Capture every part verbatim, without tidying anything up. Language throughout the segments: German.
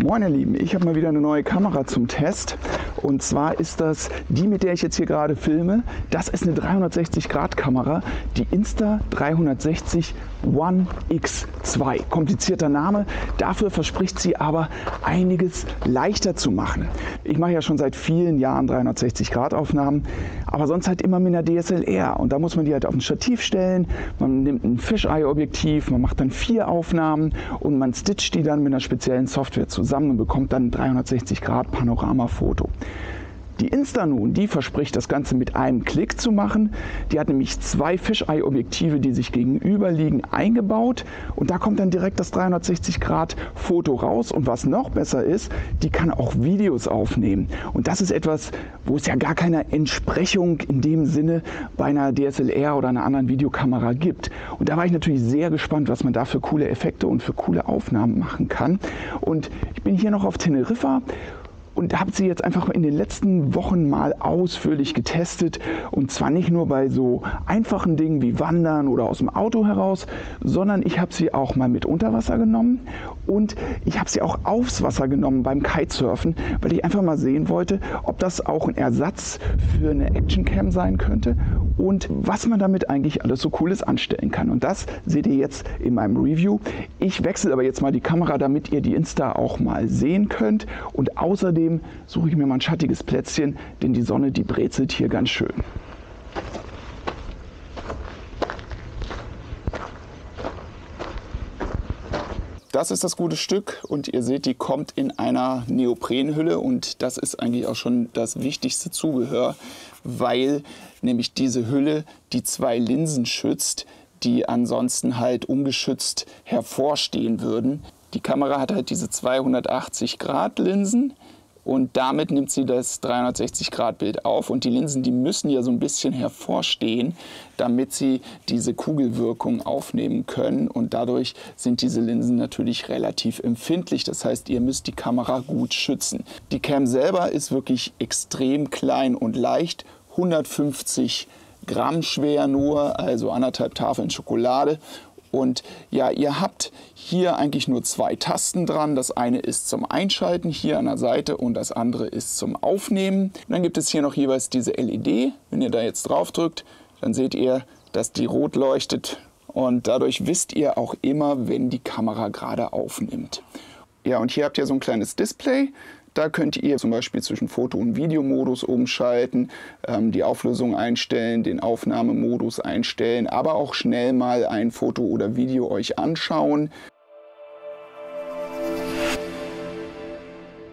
Moin ihr Lieben, ich habe mal wieder eine neue Kamera zum Test und zwar ist das die, mit der ich jetzt hier gerade filme. Das ist eine dreihundertsechzig Grad Kamera, die Insta dreihundertsechzig ONE X zwei. Komplizierter Name, dafür verspricht sie aber einiges leichter zu machen. Ich mache ja schon seit vielen Jahren dreihundertsechzig Grad Aufnahmen, aber sonst halt immer mit einer D S L R und da muss man die halt auf ein Stativ stellen, man nimmt ein Fisheye Objektiv, man macht dann vier Aufnahmen und man stitcht die dann mit einer speziellen Software zusammen und bekommt dann ein dreihundertsechzig Grad Panoramafoto. Die Insta nun, die verspricht das Ganze mit einem Klick zu machen. Die hat nämlich zwei Fisheye Objektive, die sich gegenüberliegen, eingebaut und da kommt dann direkt das dreihundertsechzig Grad Foto raus und was noch besser ist, die kann auch Videos aufnehmen und das ist etwas, wo es ja gar keine Entsprechung in dem Sinne bei einer D S L R oder einer anderen Videokamera gibt und da war ich natürlich sehr gespannt, was man da für coole Effekte und für coole Aufnahmen machen kann und ich bin hier noch auf Teneriffa und habe sie jetzt einfach in den letzten Wochen mal ausführlich getestet und zwar nicht nur bei so einfachen Dingen wie Wandern oder aus dem Auto heraus, sondern ich habe sie auch mal mit unter Wasser genommen und ich habe sie auch aufs Wasser genommen beim Kitesurfen, weil ich einfach mal sehen wollte, ob das auch ein Ersatz für eine Actioncam sein könnte und was man damit eigentlich alles so Cooles anstellen kann und das seht ihr jetzt in meinem Review. Ich wechsle aber jetzt mal die Kamera, damit ihr die Insta auch mal sehen könnt und außerdem suche ich mir mal ein schattiges Plätzchen, denn die Sonne, die brezelt hier ganz schön. Das ist das gute Stück und ihr seht, die kommt in einer Neoprenhülle und das ist eigentlich auch schon das wichtigste Zubehör, weil nämlich diese Hülle die zwei Linsen schützt, die ansonsten halt ungeschützt hervorstehen würden. Die Kamera hat halt diese zweihundertachtzig Grad Linsen. Und damit nimmt sie das dreihundertsechzig Grad Bild auf und die Linsen, die müssen ja so ein bisschen hervorstehen, damit sie diese Kugelwirkung aufnehmen können und dadurch sind diese Linsen natürlich relativ empfindlich. Das heißt, ihr müsst die Kamera gut schützen. Die Cam selber ist wirklich extrem klein und leicht, hundertfünfzig Gramm schwer nur, also anderthalb Tafeln Schokolade. Und ja, ihr habt hier eigentlich nur zwei Tasten dran. Das eine ist zum Einschalten hier an der Seite und das andere ist zum Aufnehmen. Und dann gibt es hier noch jeweils diese L E D. Wenn ihr da jetzt drauf drückt, dann seht ihr, dass die rot leuchtet. Und dadurch wisst ihr auch immer, wenn die Kamera gerade aufnimmt. Ja, und hier habt ihr so ein kleines Display. Da könnt ihr zum Beispiel zwischen Foto- und Videomodus umschalten, ähm, die Auflösung einstellen, den Aufnahmemodus einstellen, aber auch schnell mal ein Foto oder Video euch anschauen.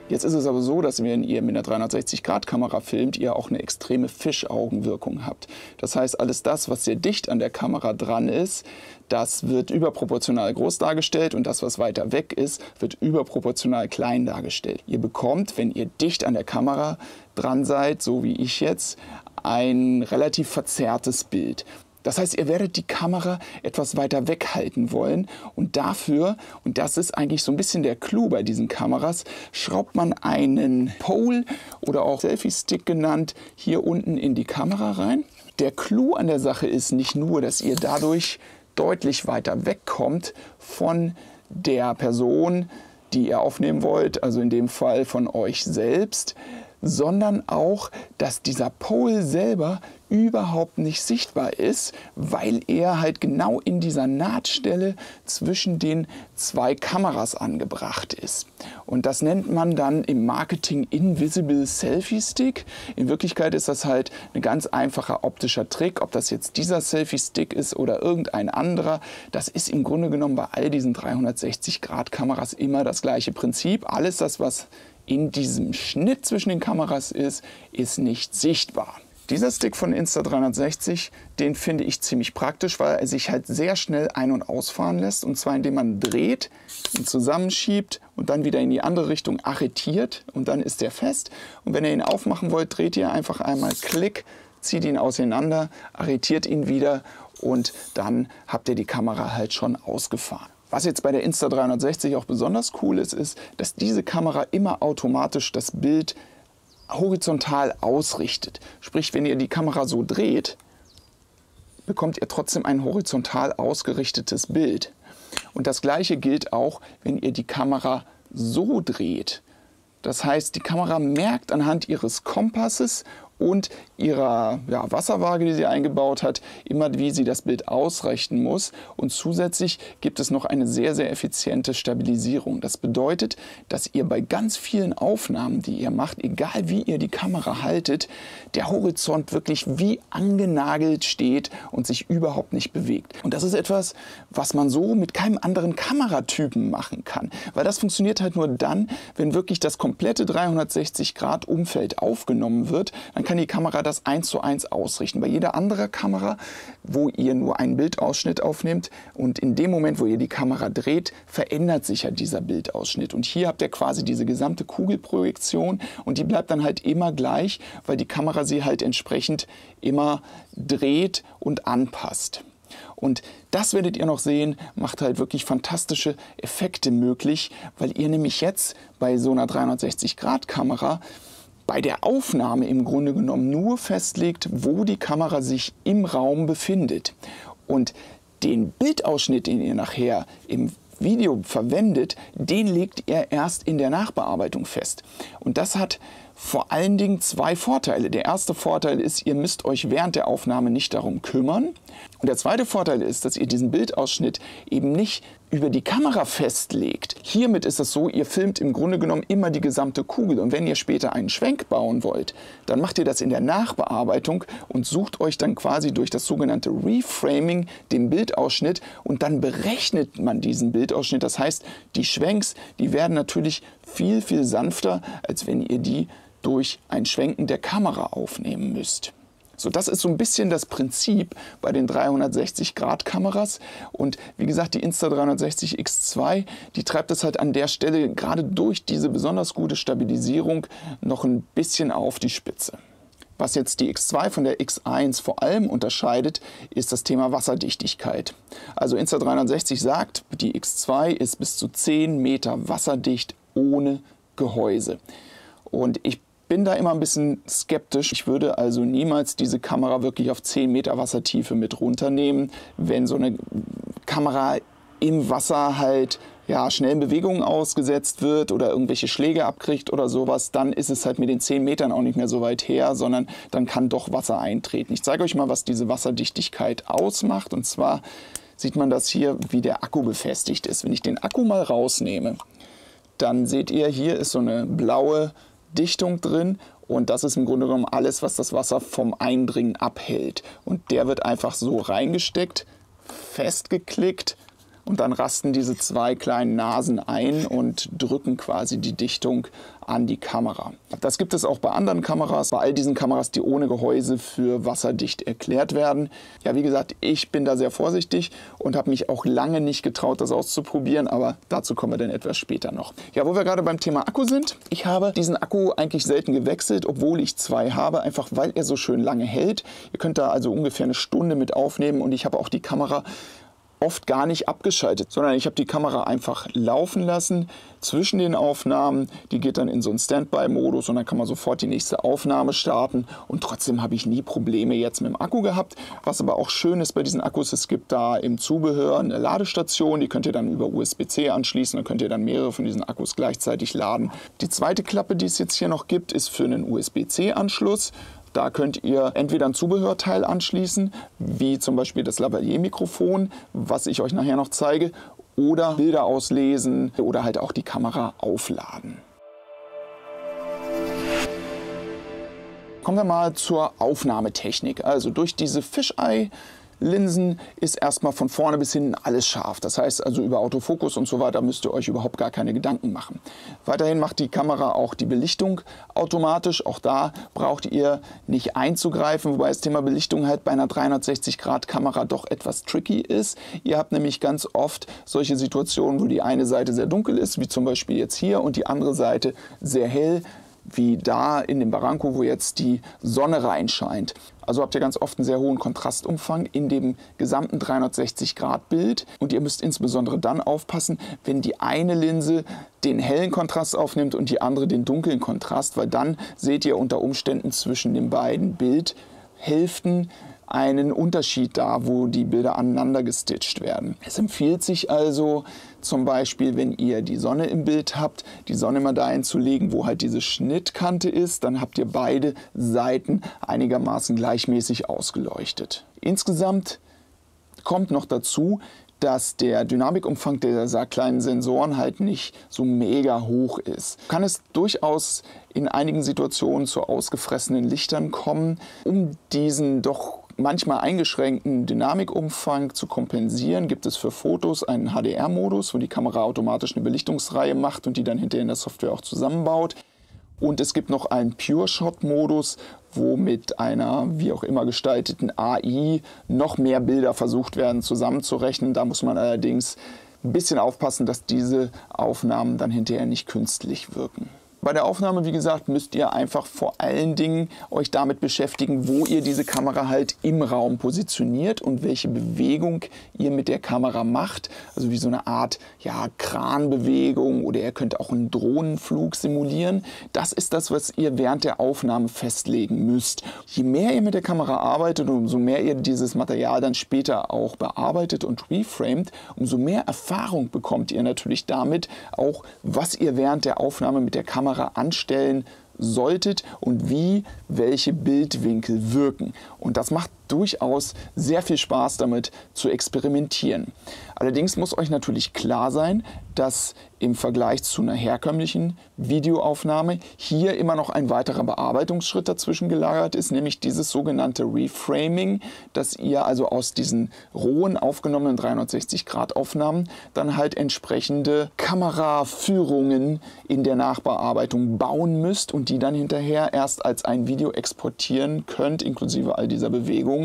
Jetzt ist es aber so, dass wenn ihr mit einer dreihundertsechzig Grad Kamera filmt, ihr auch eine extreme Fischaugenwirkung habt. Das heißt, alles das, was sehr dicht an der Kamera dran ist, das wird überproportional groß dargestellt und das, was weiter weg ist, wird überproportional klein dargestellt. Ihr bekommt, wenn ihr dicht an der Kamera dran seid, so wie ich jetzt, ein relativ verzerrtes Bild. Das heißt, ihr werdet die Kamera etwas weiter weghalten wollen und dafür, und das ist eigentlich so ein bisschen der Clou bei diesen Kameras, schraubt man einen Pole oder auch Selfie Stick genannt hier unten in die Kamera rein. Der Clou an der Sache ist nicht nur, dass ihr dadurch deutlich weiter wegkommt von der Person, die ihr aufnehmen wollt, also in dem Fall von euch selbst, sondern auch, dass dieser Pole selber überhaupt nicht sichtbar ist, weil er halt genau in dieser Nahtstelle zwischen den zwei Kameras angebracht ist. Und das nennt man dann im Marketing Invisible Selfie Stick. In Wirklichkeit ist das halt ein ganz einfacher optischer Trick. Ob das jetzt dieser Selfie Stick ist oder irgendein anderer, das ist im Grunde genommen bei all diesen dreihundertsechzig Grad Kameras immer das gleiche Prinzip. Alles das, was in diesem Schnitt zwischen den Kameras ist, ist nicht sichtbar. Dieser Stick von Insta dreihundertsechzig, den finde ich ziemlich praktisch, weil er sich halt sehr schnell ein- und ausfahren lässt. Und zwar indem man dreht und zusammenschiebt und dann wieder in die andere Richtung arretiert und dann ist der fest. Und wenn ihr ihn aufmachen wollt, dreht ihr einfach einmal Klick, zieht ihn auseinander, arretiert ihn wieder und dann habt ihr die Kamera halt schon ausgefahren. Was jetzt bei der Insta dreihundertsechzig auch besonders cool ist, ist, dass diese Kamera immer automatisch das Bild horizontal ausrichtet. Sprich, wenn ihr die Kamera so dreht, bekommt ihr trotzdem ein horizontal ausgerichtetes Bild. Und das Gleiche gilt auch, wenn ihr die Kamera so dreht. Das heißt, die Kamera merkt anhand ihres Kompasses und ihrer ja, Wasserwaage, die sie eingebaut hat, immer wie sie das Bild ausrichten muss. Und zusätzlich gibt es noch eine sehr, sehr effiziente Stabilisierung. Das bedeutet, dass ihr bei ganz vielen Aufnahmen, die ihr macht, egal wie ihr die Kamera haltet, der Horizont wirklich wie angenagelt steht und sich überhaupt nicht bewegt. Und das ist etwas, was man so mit keinem anderen Kameratypen machen kann. Weil das funktioniert halt nur dann, wenn wirklich das komplette dreihundertsechzig Grad Umfeld aufgenommen wird, dann kann die Kamera das eins zu eins ausrichten. Bei jeder anderen Kamera, wo ihr nur einen Bildausschnitt aufnehmt und in dem Moment, wo ihr die Kamera dreht, verändert sich ja dieser Bildausschnitt. Und hier habt ihr quasi diese gesamte Kugelprojektion und die bleibt dann halt immer gleich, weil die Kamera sie halt entsprechend immer dreht und anpasst. Und das werdet ihr noch sehen, macht halt wirklich fantastische Effekte möglich, weil ihr nämlich jetzt bei so einer dreihundertsechzig Grad Kamera bei der Aufnahme im Grunde genommen nur festlegt, wo die Kamera sich im Raum befindet. Und den Bildausschnitt, den ihr nachher im Video verwendet, den legt ihr erst in der Nachbearbeitung fest. Und das hat vor allen Dingen zwei Vorteile. Der erste Vorteil ist, ihr müsst euch während der Aufnahme nicht darum kümmern. Und der zweite Vorteil ist, dass ihr diesen Bildausschnitt eben nicht über die Kamera festlegt. Hiermit ist es so, ihr filmt im Grunde genommen immer die gesamte Kugel. Und wenn ihr später einen Schwenk bauen wollt, dann macht ihr das in der Nachbearbeitung und sucht euch dann quasi durch das sogenannte Reframing den Bildausschnitt und dann berechnet man diesen Bildausschnitt. Das heißt, die Schwenks, die werden natürlich viel, viel sanfter, als wenn ihr die durch ein Schwenken der Kamera aufnehmen müsst. So, das ist so ein bisschen das Prinzip bei den dreihundertsechzig Grad Kameras und wie gesagt, die Insta drei sechzig X zwei, die treibt es halt an der Stelle gerade durch diese besonders gute Stabilisierung noch ein bisschen auf die Spitze. Was jetzt die X zwei von der X eins vor allem unterscheidet, ist das Thema Wasserdichtigkeit. Also Insta drei sechzig sagt, die X zwei ist bis zu zehn Meter wasserdicht ohne Gehäuse. Und ich bin da immer ein bisschen skeptisch. Ich würde also niemals diese Kamera wirklich auf zehn Meter Wassertiefe mit runternehmen, wenn so eine Kamera im Wasser halt ja, schnellen Bewegungen ausgesetzt wird oder irgendwelche Schläge abkriegt oder sowas, dann ist es halt mit den zehn Metern auch nicht mehr so weit her, sondern dann kann doch Wasser eintreten. Ich zeige euch mal, was diese Wasserdichtigkeit ausmacht. Und zwar sieht man das hier, wie der Akku befestigt ist. Wenn ich den Akku mal rausnehme, dann seht ihr, hier ist so eine blaue Dichtung drin und das ist im Grunde genommen alles, was das Wasser vom Eindringen abhält. Und der wird einfach so reingesteckt, festgeklickt und dann rasten diese zwei kleinen Nasen ein und drücken quasi die Dichtung an die Kamera. Das gibt es auch bei anderen Kameras, bei all diesen Kameras, die ohne Gehäuse für wasserdicht erklärt werden. Ja, wie gesagt, ich bin da sehr vorsichtig und habe mich auch lange nicht getraut, das auszuprobieren, aber dazu kommen wir dann etwas später noch. Ja, wo wir gerade beim Thema Akku sind, ich habe diesen Akku eigentlich selten gewechselt, obwohl ich zwei habe, einfach weil er so schön lange hält. Ihr könnt da also ungefähr eine Stunde mit aufnehmen und ich habe auch die Kamera oft gar nicht abgeschaltet, sondern ich habe die Kamera einfach laufen lassen zwischen den Aufnahmen. Die geht dann in so einen Standby-Modus und dann kann man sofort die nächste Aufnahme starten. Und trotzdem habe ich nie Probleme jetzt mit dem Akku gehabt. Was aber auch schön ist bei diesen Akkus, es gibt da im Zubehör eine Ladestation. Die könnt ihr dann über U S B C anschließen. Dann könnt ihr dann mehrere von diesen Akkus gleichzeitig laden. Die zweite Klappe, die es jetzt hier noch gibt, ist für einen U S B C-Anschluss. Da könnt ihr entweder ein Zubehörteil anschließen, wie zum Beispiel das Lavalier-Mikrofon, was ich euch nachher noch zeige, oder Bilder auslesen oder halt auch die Kamera aufladen. Kommen wir mal zur Aufnahmetechnik. Also durch diese Fisheye Linsen ist erstmal von vorne bis hinten alles scharf. Das heißt also über Autofokus und so weiter müsst ihr euch überhaupt gar keine Gedanken machen. Weiterhin macht die Kamera auch die Belichtung automatisch. Auch da braucht ihr nicht einzugreifen, wobei das Thema Belichtung halt bei einer dreihundertsechzig Grad Kamera doch etwas tricky ist. Ihr habt nämlich ganz oft solche Situationen, wo die eine Seite sehr dunkel ist, wie zum Beispiel jetzt hier, und die andere Seite sehr hell, wie da in dem Barranco, wo jetzt die Sonne reinscheint. Also habt ihr ganz oft einen sehr hohen Kontrastumfang in dem gesamten dreihundertsechzig Grad Bild. Und ihr müsst insbesondere dann aufpassen, wenn die eine Linse den hellen Kontrast aufnimmt und die andere den dunklen Kontrast, weil dann seht ihr unter Umständen zwischen den beiden Bildhälften einen Unterschied da, wo die Bilder aneinander gestitcht werden. Es empfiehlt sich also zum Beispiel, wenn ihr die Sonne im Bild habt, die Sonne mal dahin zu legen, wo halt diese Schnittkante ist, dann habt ihr beide Seiten einigermaßen gleichmäßig ausgeleuchtet. Insgesamt kommt noch dazu, dass der Dynamikumfang dieser kleinen Sensoren halt nicht so mega hoch ist. Kann es durchaus in einigen Situationen zu ausgefressenen Lichtern kommen, um diesen doch manchmal eingeschränkten Dynamikumfang zu kompensieren, gibt es für Fotos einen H D R-Modus, wo die Kamera automatisch eine Belichtungsreihe macht und die dann hinterher in der Software auch zusammenbaut. Und es gibt noch einen Pure Shot-Modus, wo mit einer wie auch immer gestalteten A I noch mehr Bilder versucht werden zusammenzurechnen. Da muss man allerdings ein bisschen aufpassen, dass diese Aufnahmen dann hinterher nicht künstlich wirken. Bei der Aufnahme, wie gesagt, müsst ihr einfach vor allen Dingen euch damit beschäftigen, wo ihr diese Kamera halt im Raum positioniert und welche Bewegung ihr mit der Kamera macht. Also wie so eine Art, ja, Kranbewegung, oder ihr könnt auch einen Drohnenflug simulieren. Das ist das, was ihr während der Aufnahme festlegen müsst. Je mehr ihr mit der Kamera arbeitet und umso mehr ihr dieses Material dann später auch bearbeitet und reframed, umso mehr Erfahrung bekommt ihr natürlich damit auch, was ihr während der Aufnahme mit der Kamera anstellen solltet und wie welche Bildwinkel wirken. Und das macht durchaus sehr viel Spaß, damit zu experimentieren. Allerdings muss euch natürlich klar sein, dass im Vergleich zu einer herkömmlichen Videoaufnahme hier immer noch ein weiterer Bearbeitungsschritt dazwischen gelagert ist, nämlich dieses sogenannte Reframing, dass ihr also aus diesen rohen aufgenommenen dreihundertsechzig Grad Aufnahmen dann halt entsprechende Kameraführungen in der Nachbearbeitung bauen müsst und die dann hinterher erst als ein Video exportieren könnt, inklusive all dieser Bewegungen,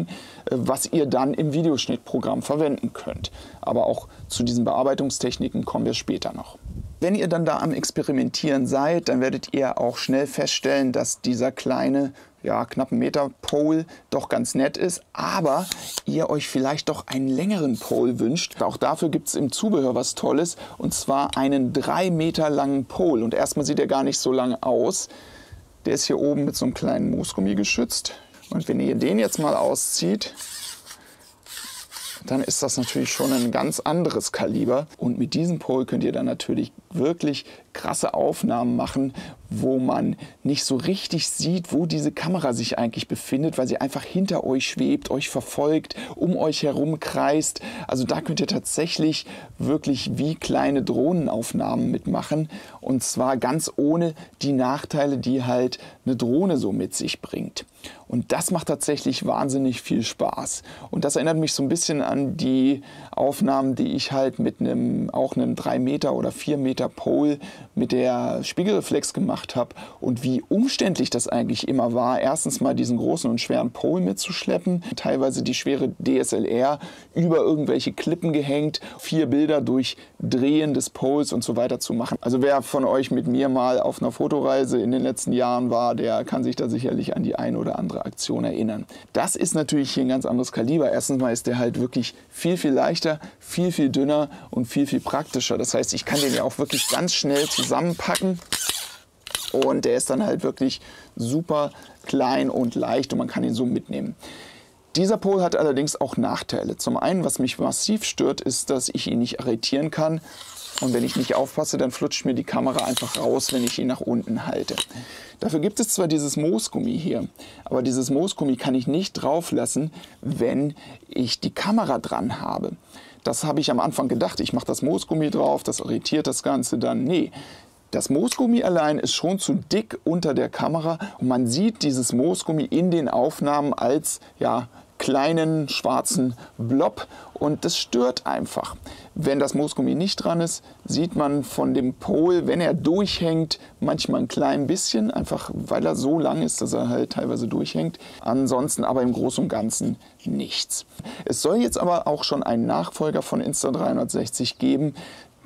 was ihr dann im Videoschnittprogramm verwenden könnt. Aber auch zu diesen Bearbeitungstechniken kommen wir später noch. Wenn ihr dann da am Experimentieren seid, dann werdet ihr auch schnell feststellen, dass dieser kleine, ja, knappen Meter Pole doch ganz nett ist, aber ihr euch vielleicht doch einen längeren Pole wünscht. Auch dafür gibt es im Zubehör was Tolles, und zwar einen drei Meter langen Pole. Und erstmal sieht er gar nicht so lang aus. Der ist hier oben mit so einem kleinen Moosgummi geschützt. Und wenn ihr den jetzt mal auszieht, dann ist das natürlich schon ein ganz anderes Kaliber. Und mit diesem Pole könnt ihr dann natürlich wirklich krasse Aufnahmen machen, wo man nicht so richtig sieht, wo diese Kamera sich eigentlich befindet, weil sie einfach hinter euch schwebt, euch verfolgt, um euch herum kreist. Also da könnt ihr tatsächlich wirklich wie kleine Drohnenaufnahmen mitmachen, und zwar ganz ohne die Nachteile, die halt eine Drohne so mit sich bringt. Und das macht tatsächlich wahnsinnig viel Spaß. Und das erinnert mich so ein bisschen an die Aufnahmen, die ich halt mit einem, auch einem drei Meter oder vier Meter Pole mit der Spiegelreflex gemacht habe, und wie umständlich das eigentlich immer war, erstens mal diesen großen und schweren Pole mitzuschleppen, teilweise die schwere D S L R über irgendwelche Klippen gehängt, vier Bilder durch Drehen des Poles und so weiter zu machen. Also wer von euch mit mir mal auf einer Fotoreise in den letzten Jahren war, der kann sich da sicherlich an die eine oder andere Aktion erinnern. Das ist natürlich hier ein ganz anderes Kaliber. Erstens mal ist der halt wirklich viel, viel leichter, viel, viel dünner und viel, viel praktischer. Das heißt, ich kann den ja auch wirklich ganz schnell zusammenpacken, und der ist dann halt wirklich super klein und leicht und man kann ihn so mitnehmen. Dieser Pole hat allerdings auch Nachteile. Zum einen, was mich massiv stört, ist, dass ich ihn nicht arretieren kann, und wenn ich nicht aufpasse, dann flutscht mir die Kamera einfach raus, wenn ich ihn nach unten halte. Dafür gibt es zwar dieses Moosgummi hier, aber dieses Moosgummi kann ich nicht drauf lassen, wenn ich die Kamera dran habe. Das habe ich am Anfang gedacht, ich mache das Moosgummi drauf, das irritiert das Ganze dann. Nee, das Moosgummi allein ist schon zu dick unter der Kamera, und man sieht dieses Moosgummi in den Aufnahmen als, ja, kleinen schwarzen Blob, und das stört einfach. Wenn das Moosgummi nicht dran ist, sieht man von dem Pole, wenn er durchhängt, manchmal ein klein bisschen, einfach weil er so lang ist, dass er halt teilweise durchhängt. Ansonsten aber im Großen und Ganzen nichts. Es soll jetzt aber auch schon einen Nachfolger von Insta drei sechzig geben,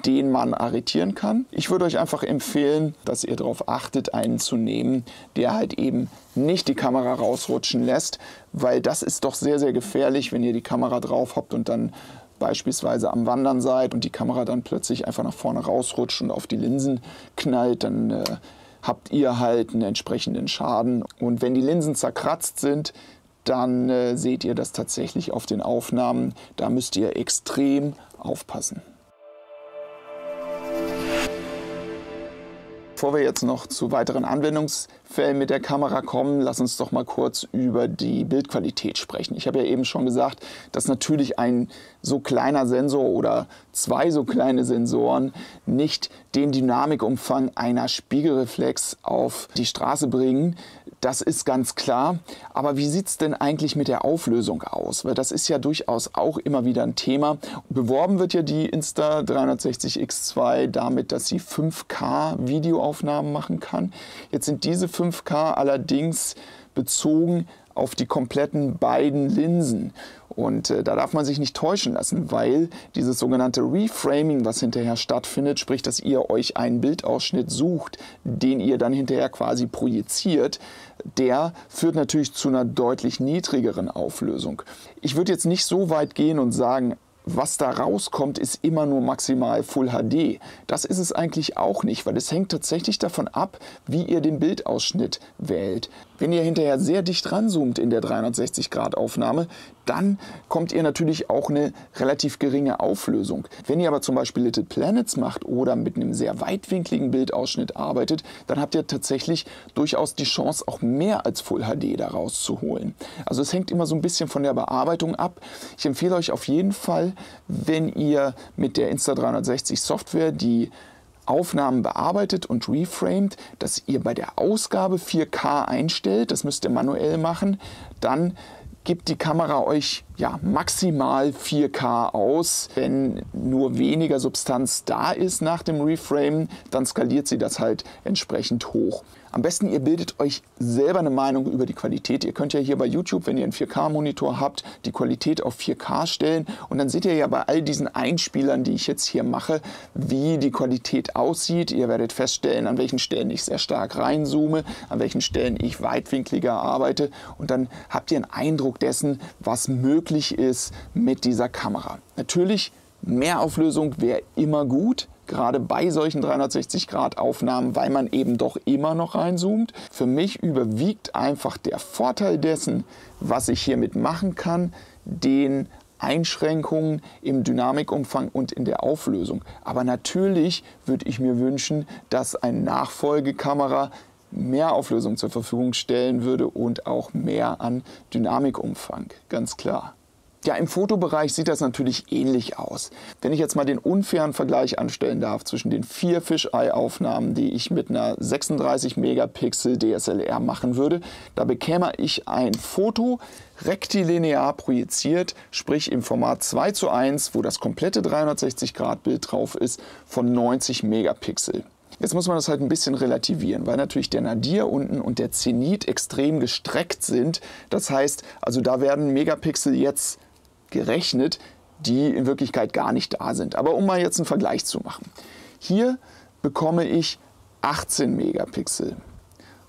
den man arretieren kann. Ich würde euch einfach empfehlen, dass ihr darauf achtet, einen zu nehmen, der halt eben nicht die Kamera rausrutschen lässt, weil das ist doch sehr, sehr gefährlich, wenn ihr die Kamera drauf habt und dann beispielsweise am Wandern seid und die Kamera dann plötzlich einfach nach vorne rausrutscht und auf die Linsen knallt, dann äh, habt ihr halt einen entsprechenden Schaden. Und wenn die Linsen zerkratzt sind, dann äh, seht ihr das tatsächlich auf den Aufnahmen. Da müsst ihr extrem aufpassen. Bevor wir jetzt noch zu weiteren Anwendungsfällen mit der Kamera kommen, lass uns doch mal kurz über die Bildqualität sprechen. Ich habe ja eben schon gesagt, dass natürlich ein so kleiner Sensor oder zwei so kleine Sensoren nicht den Dynamikumfang einer Spiegelreflex auf die Straße bringen. Das ist ganz klar. Aber wie sieht es denn eigentlich mit der Auflösung aus? Weil das ist ja durchaus auch immer wieder ein Thema. Beworben wird ja die Insta drei sechzig X zwei damit, dass sie fünf K Videoaufnahmen machen kann. Jetzt sind diese fünf K allerdings bezogen auf die kompletten beiden Linsen. Und äh, da darf man sich nicht täuschen lassen, weil dieses sogenannte Reframing, was hinterher stattfindet, sprich, dass ihr euch einen Bildausschnitt sucht, den ihr dann hinterher quasi projiziert, der führt natürlich zu einer deutlich niedrigeren Auflösung. Ich würde jetzt nicht so weit gehen und sagen, was da rauskommt, ist immer nur maximal Full H D. Das ist es eigentlich auch nicht, weil es hängt tatsächlich davon ab, wie ihr den Bildausschnitt wählt. Wenn ihr hinterher sehr dicht ranzoomt in der dreihundertsechzig Grad Aufnahme, dann kommt ihr natürlich auch eine relativ geringe Auflösung. Wenn ihr aber zum Beispiel Little Planets macht oder mit einem sehr weitwinkligen Bildausschnitt arbeitet, dann habt ihr tatsächlich durchaus die Chance, auch mehr als Full H D daraus zu holen. Also es hängt immer so ein bisschen von der Bearbeitung ab. Ich empfehle euch auf jeden Fall, wenn ihr mit der Insta drei sechzig Software die Aufnahmen bearbeitet und reframed, dass ihr bei der Ausgabe vier K einstellt, das müsst ihr manuell machen, dann gibt die Kamera euch ja maximal vier K aus. Wenn nur weniger Substanz da ist nach dem Reframen, dann skaliert sie das halt entsprechend hoch. Am besten ihr bildet euch selber eine Meinung über die Qualität. Ihr könnt ja hier bei YouTube, wenn ihr einen vier K Monitor habt, die Qualität auf vier K stellen. Und dann seht ihr ja bei all diesen Einspielern, die ich jetzt hier mache, wie die Qualität aussieht. Ihr werdet feststellen, an welchen Stellen ich sehr stark reinzoome, an welchen Stellen ich weitwinkliger arbeite. Und dann habt ihr einen Eindruck dessen, was möglich ist mit dieser Kamera. Natürlich, mehr Auflösung wäre immer gut. Gerade bei solchen dreihundertsechzig Grad Aufnahmen, weil man eben doch immer noch reinzoomt. Für mich überwiegt einfach der Vorteil dessen, was ich hiermit machen kann, den Einschränkungen im Dynamikumfang und in der Auflösung. Aber natürlich würde ich mir wünschen, dass eine Nachfolgekamera mehr Auflösung zur Verfügung stellen würde und auch mehr an Dynamikumfang, ganz klar. Ja, im Fotobereich sieht das natürlich ähnlich aus. Wenn ich jetzt mal den unfairen Vergleich anstellen darf zwischen den vier Fisheye-Aufnahmen, die ich mit einer sechsunddreißig Megapixel D S L R machen würde, da bekäme ich ein Foto rektilinear projiziert, sprich im Format zwei zu eins, wo das komplette dreihundertsechzig Grad Bild drauf ist, von neunzig Megapixel. Jetzt muss man das halt ein bisschen relativieren, weil natürlich der Nadir unten und der Zenit extrem gestreckt sind. Das heißt, also da werden Megapixel jetzt gerechnet, die in Wirklichkeit gar nicht da sind. Aber um mal jetzt einen Vergleich zu machen. Hier bekomme ich achtzehn Megapixel.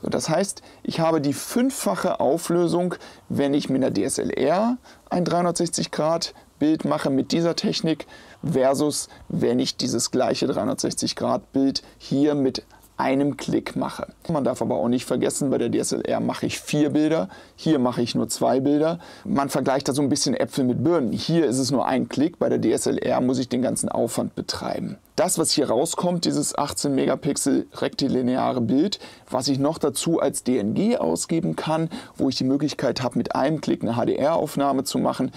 So, das heißt, ich habe die fünffache Auflösung, wenn ich mit einer D S L R ein dreihundertsechzig Grad Bild mache mit dieser Technik versus wenn ich dieses gleiche dreihundertsechzig Grad Bild hier mit einem Klick mache. Man darf aber auch nicht vergessen, bei der D S L R mache ich vier Bilder, hier mache ich nur zwei Bilder. Man vergleicht da so ein bisschen Äpfel mit Birnen. Hier ist es nur ein Klick, bei der D S L R muss ich den ganzen Aufwand betreiben. Das, was hier rauskommt, dieses achtzehn Megapixel rektilineare Bild, was ich noch dazu als D N G ausgeben kann, wo ich die Möglichkeit habe, mit einem Klick eine H D R Aufnahme zu machen,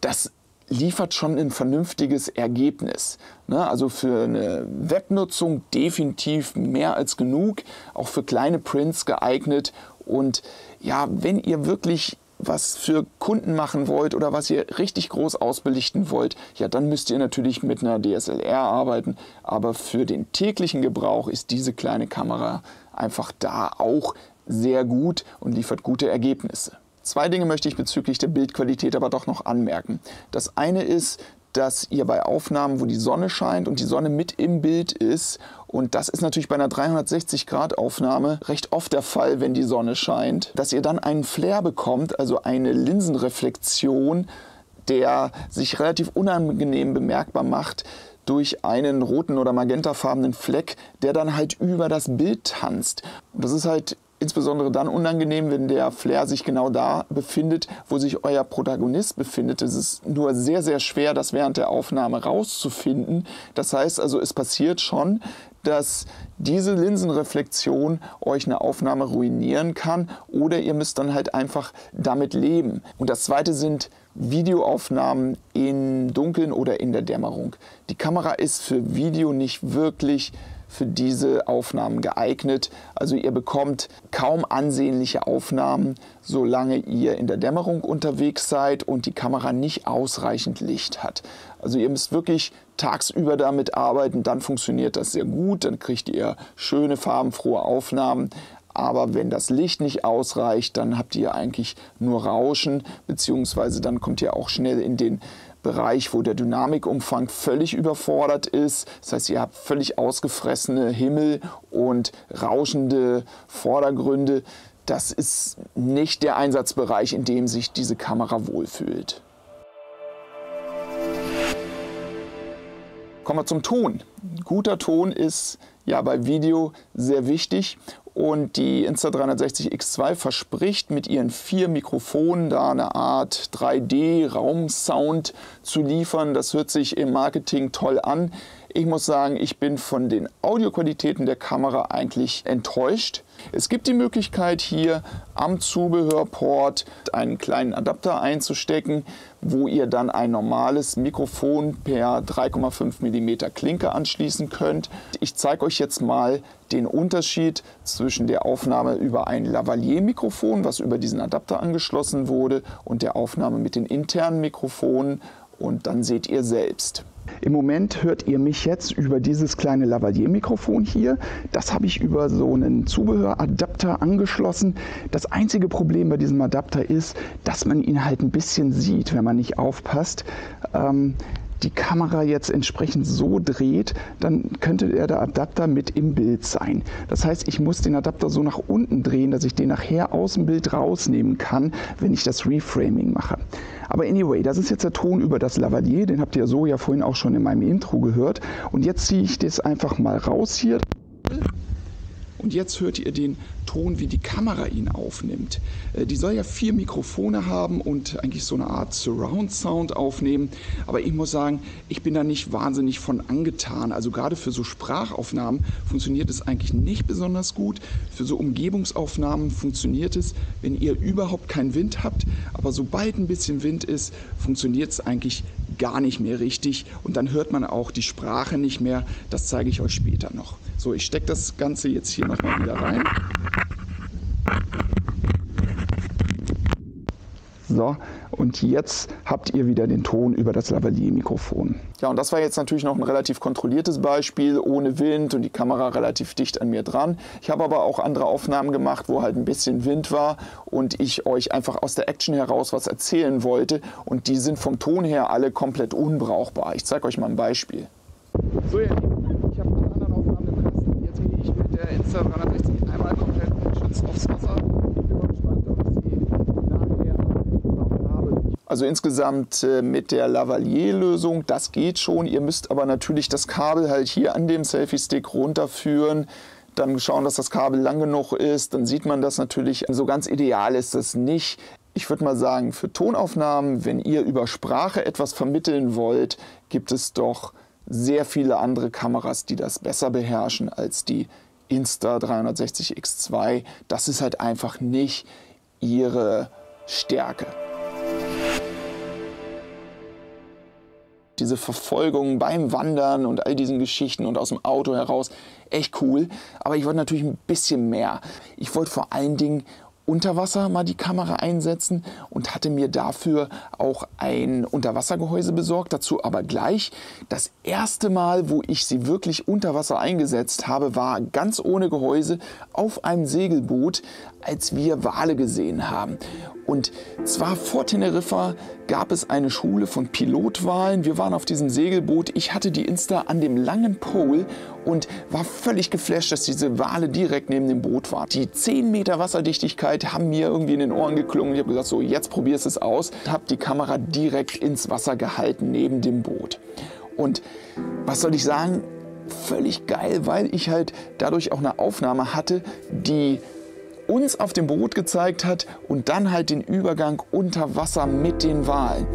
das liefert schon ein vernünftiges Ergebnis. Also für eine Webnutzung definitiv mehr als genug, auch für kleine Prints geeignet. Und ja, wenn ihr wirklich was für Kunden machen wollt oder was ihr richtig groß ausbelichten wollt, ja, dann müsst ihr natürlich mit einer D S L R arbeiten. Aber für den täglichen Gebrauch ist diese kleine Kamera einfach da auch sehr gut und liefert gute Ergebnisse. Zwei Dinge möchte ich bezüglich der Bildqualität aber doch noch anmerken. Das eine ist, dass ihr bei Aufnahmen, wo die Sonne scheint und die Sonne mit im Bild ist, und das ist natürlich bei einer dreihundertsechzig Grad Aufnahme recht oft der Fall, wenn die Sonne scheint, dass ihr dann einen Flair bekommt, also eine Linsenreflexion, der sich relativ unangenehm bemerkbar macht durch einen roten oder magentafarbenen Fleck, der dann halt über das Bild tanzt. Und das ist halt insbesondere dann unangenehm, wenn der Flair sich genau da befindet, wo sich euer Protagonist befindet. Es ist nur sehr, sehr schwer, das während der Aufnahme rauszufinden. Das heißt also, es passiert schon, dass diese Linsenreflexion euch eine Aufnahme ruinieren kann oder ihr müsst dann halt einfach damit leben. Und das zweite sind Videoaufnahmen im Dunkeln oder in der Dämmerung. Die Kamera ist für Video nicht wirklich für diese Aufnahmen geeignet. Also ihr bekommt kaum ansehnliche Aufnahmen, solange ihr in der Dämmerung unterwegs seid und die Kamera nicht ausreichend Licht hat. Also ihr müsst wirklich tagsüber damit arbeiten, dann funktioniert das sehr gut, dann kriegt ihr schöne, farbenfrohe Aufnahmen. Aber wenn das Licht nicht ausreicht, dann habt ihr eigentlich nur Rauschen, beziehungsweise dann kommt ihr auch schnell in den Bereich, wo der Dynamikumfang völlig überfordert ist. Das heißt, ihr habt völlig ausgefressene Himmel und rauschende Vordergründe. Das ist nicht der Einsatzbereich, in dem sich diese Kamera wohlfühlt. Kommen wir zum Ton. Guter Ton ist ja bei Video sehr wichtig. Und die Insta drei sechzig X zwei verspricht mit ihren vier Mikrofonen da eine Art drei D Raumsound zu liefern. Das hört sich im Marketing toll an. Ich muss sagen, ich bin von den Audioqualitäten der Kamera eigentlich enttäuscht. Es gibt die Möglichkeit, hier am Zubehörport einen kleinen Adapter einzustecken, wo ihr dann ein normales Mikrofon per drei Komma fünf Millimeter Klinke anschließen könnt. Ich zeige euch jetzt mal den Unterschied zwischen der Aufnahme über ein Lavalier-Mikrofon, was über diesen Adapter angeschlossen wurde, und der Aufnahme mit den internen Mikrofonen. Und dann seht ihr selbst. Im Moment hört ihr mich jetzt über dieses kleine Lavalier-Mikrofon hier. Das habe ich über so einen Zubehöradapter angeschlossen. Das einzige Problem bei diesem Adapter ist, dass man ihn halt ein bisschen sieht, wenn man nicht aufpasst. Ähm, die Kamera jetzt entsprechend so dreht, dann könnte der Adapter mit im Bild sein. Das heißt, ich muss den Adapter so nach unten drehen, dass ich den nachher aus dem Bild rausnehmen kann, wenn ich das Reframing mache. Aber anyway, das ist jetzt der Ton über das Lavalier, den habt ihr so ja vorhin auch schon in meinem Intro gehört. Und jetzt ziehe ich das einfach mal raus hier. Und jetzt hört ihr den Ton, wie die Kamera ihn aufnimmt. Die soll ja vier Mikrofone haben und eigentlich so eine Art Surround-Sound aufnehmen. Aber ich muss sagen, ich bin da nicht wahnsinnig von angetan. Also gerade für so Sprachaufnahmen funktioniert es eigentlich nicht besonders gut. Für so Umgebungsaufnahmen funktioniert es, wenn ihr überhaupt keinen Wind habt. Aber sobald ein bisschen Wind ist, funktioniert es eigentlich gar nicht mehr richtig. Und dann hört man auch die Sprache nicht mehr. Das zeige ich euch später noch. So, ich stecke das Ganze jetzt hier nochmal wieder rein. So, und jetzt habt ihr wieder den Ton über das Lavalier-Mikrofon. Ja, und das war jetzt natürlich noch ein relativ kontrolliertes Beispiel, ohne Wind und die Kamera relativ dicht an mir dran. Ich habe aber auch andere Aufnahmen gemacht, wo halt ein bisschen Wind war und ich euch einfach aus der Action heraus was erzählen wollte. Und die sind vom Ton her alle komplett unbrauchbar. Ich zeige euch mal ein Beispiel. So, ja, ich habe die anderen Aufnahmen im Kasten. Jetzt gehe ich mit der Insta drei sechzig einmal komplett geschützt aufs Wasser. Also insgesamt mit der Lavalier-Lösung, das geht schon. Ihr müsst aber natürlich das Kabel halt hier an dem Selfie-Stick runterführen. Dann schauen, dass das Kabel lang genug ist. Dann sieht man das natürlich. So ganz ideal ist das nicht. Ich würde mal sagen, für Tonaufnahmen, wenn ihr über Sprache etwas vermitteln wollt, gibt es doch sehr viele andere Kameras, die das besser beherrschen als die Insta drei sechzig X zwei. Das ist halt einfach nicht ihre Stärke. Diese Verfolgung beim Wandern und all diesen Geschichten und aus dem Auto heraus, echt cool. Aber ich wollte natürlich ein bisschen mehr. Ich wollte vor allen Dingen unter Wasser mal die Kamera einsetzen und hatte mir dafür auch ein Unterwassergehäuse besorgt. Dazu aber gleich. Das erste Mal, wo ich sie wirklich unter Wasser eingesetzt habe, war ganz ohne Gehäuse auf einem Segelboot, als wir Wale gesehen haben. Und zwar vor Teneriffa gab es eine Schule von Pilotwalen. Wir waren auf diesem Segelboot. Ich hatte die Insta an dem langen Pole und war völlig geflasht, dass diese Wale direkt neben dem Boot waren. Die zehn Meter Wasserdichtigkeit haben mir irgendwie in den Ohren geklungen. Ich habe gesagt, so, jetzt probierst du es aus. Ich habe die Kamera direkt ins Wasser gehalten, neben dem Boot. Und was soll ich sagen? Völlig geil, weil ich halt dadurch auch eine Aufnahme hatte, die uns auf dem Boot gezeigt hat und dann halt den Übergang unter Wasser mit den Walen.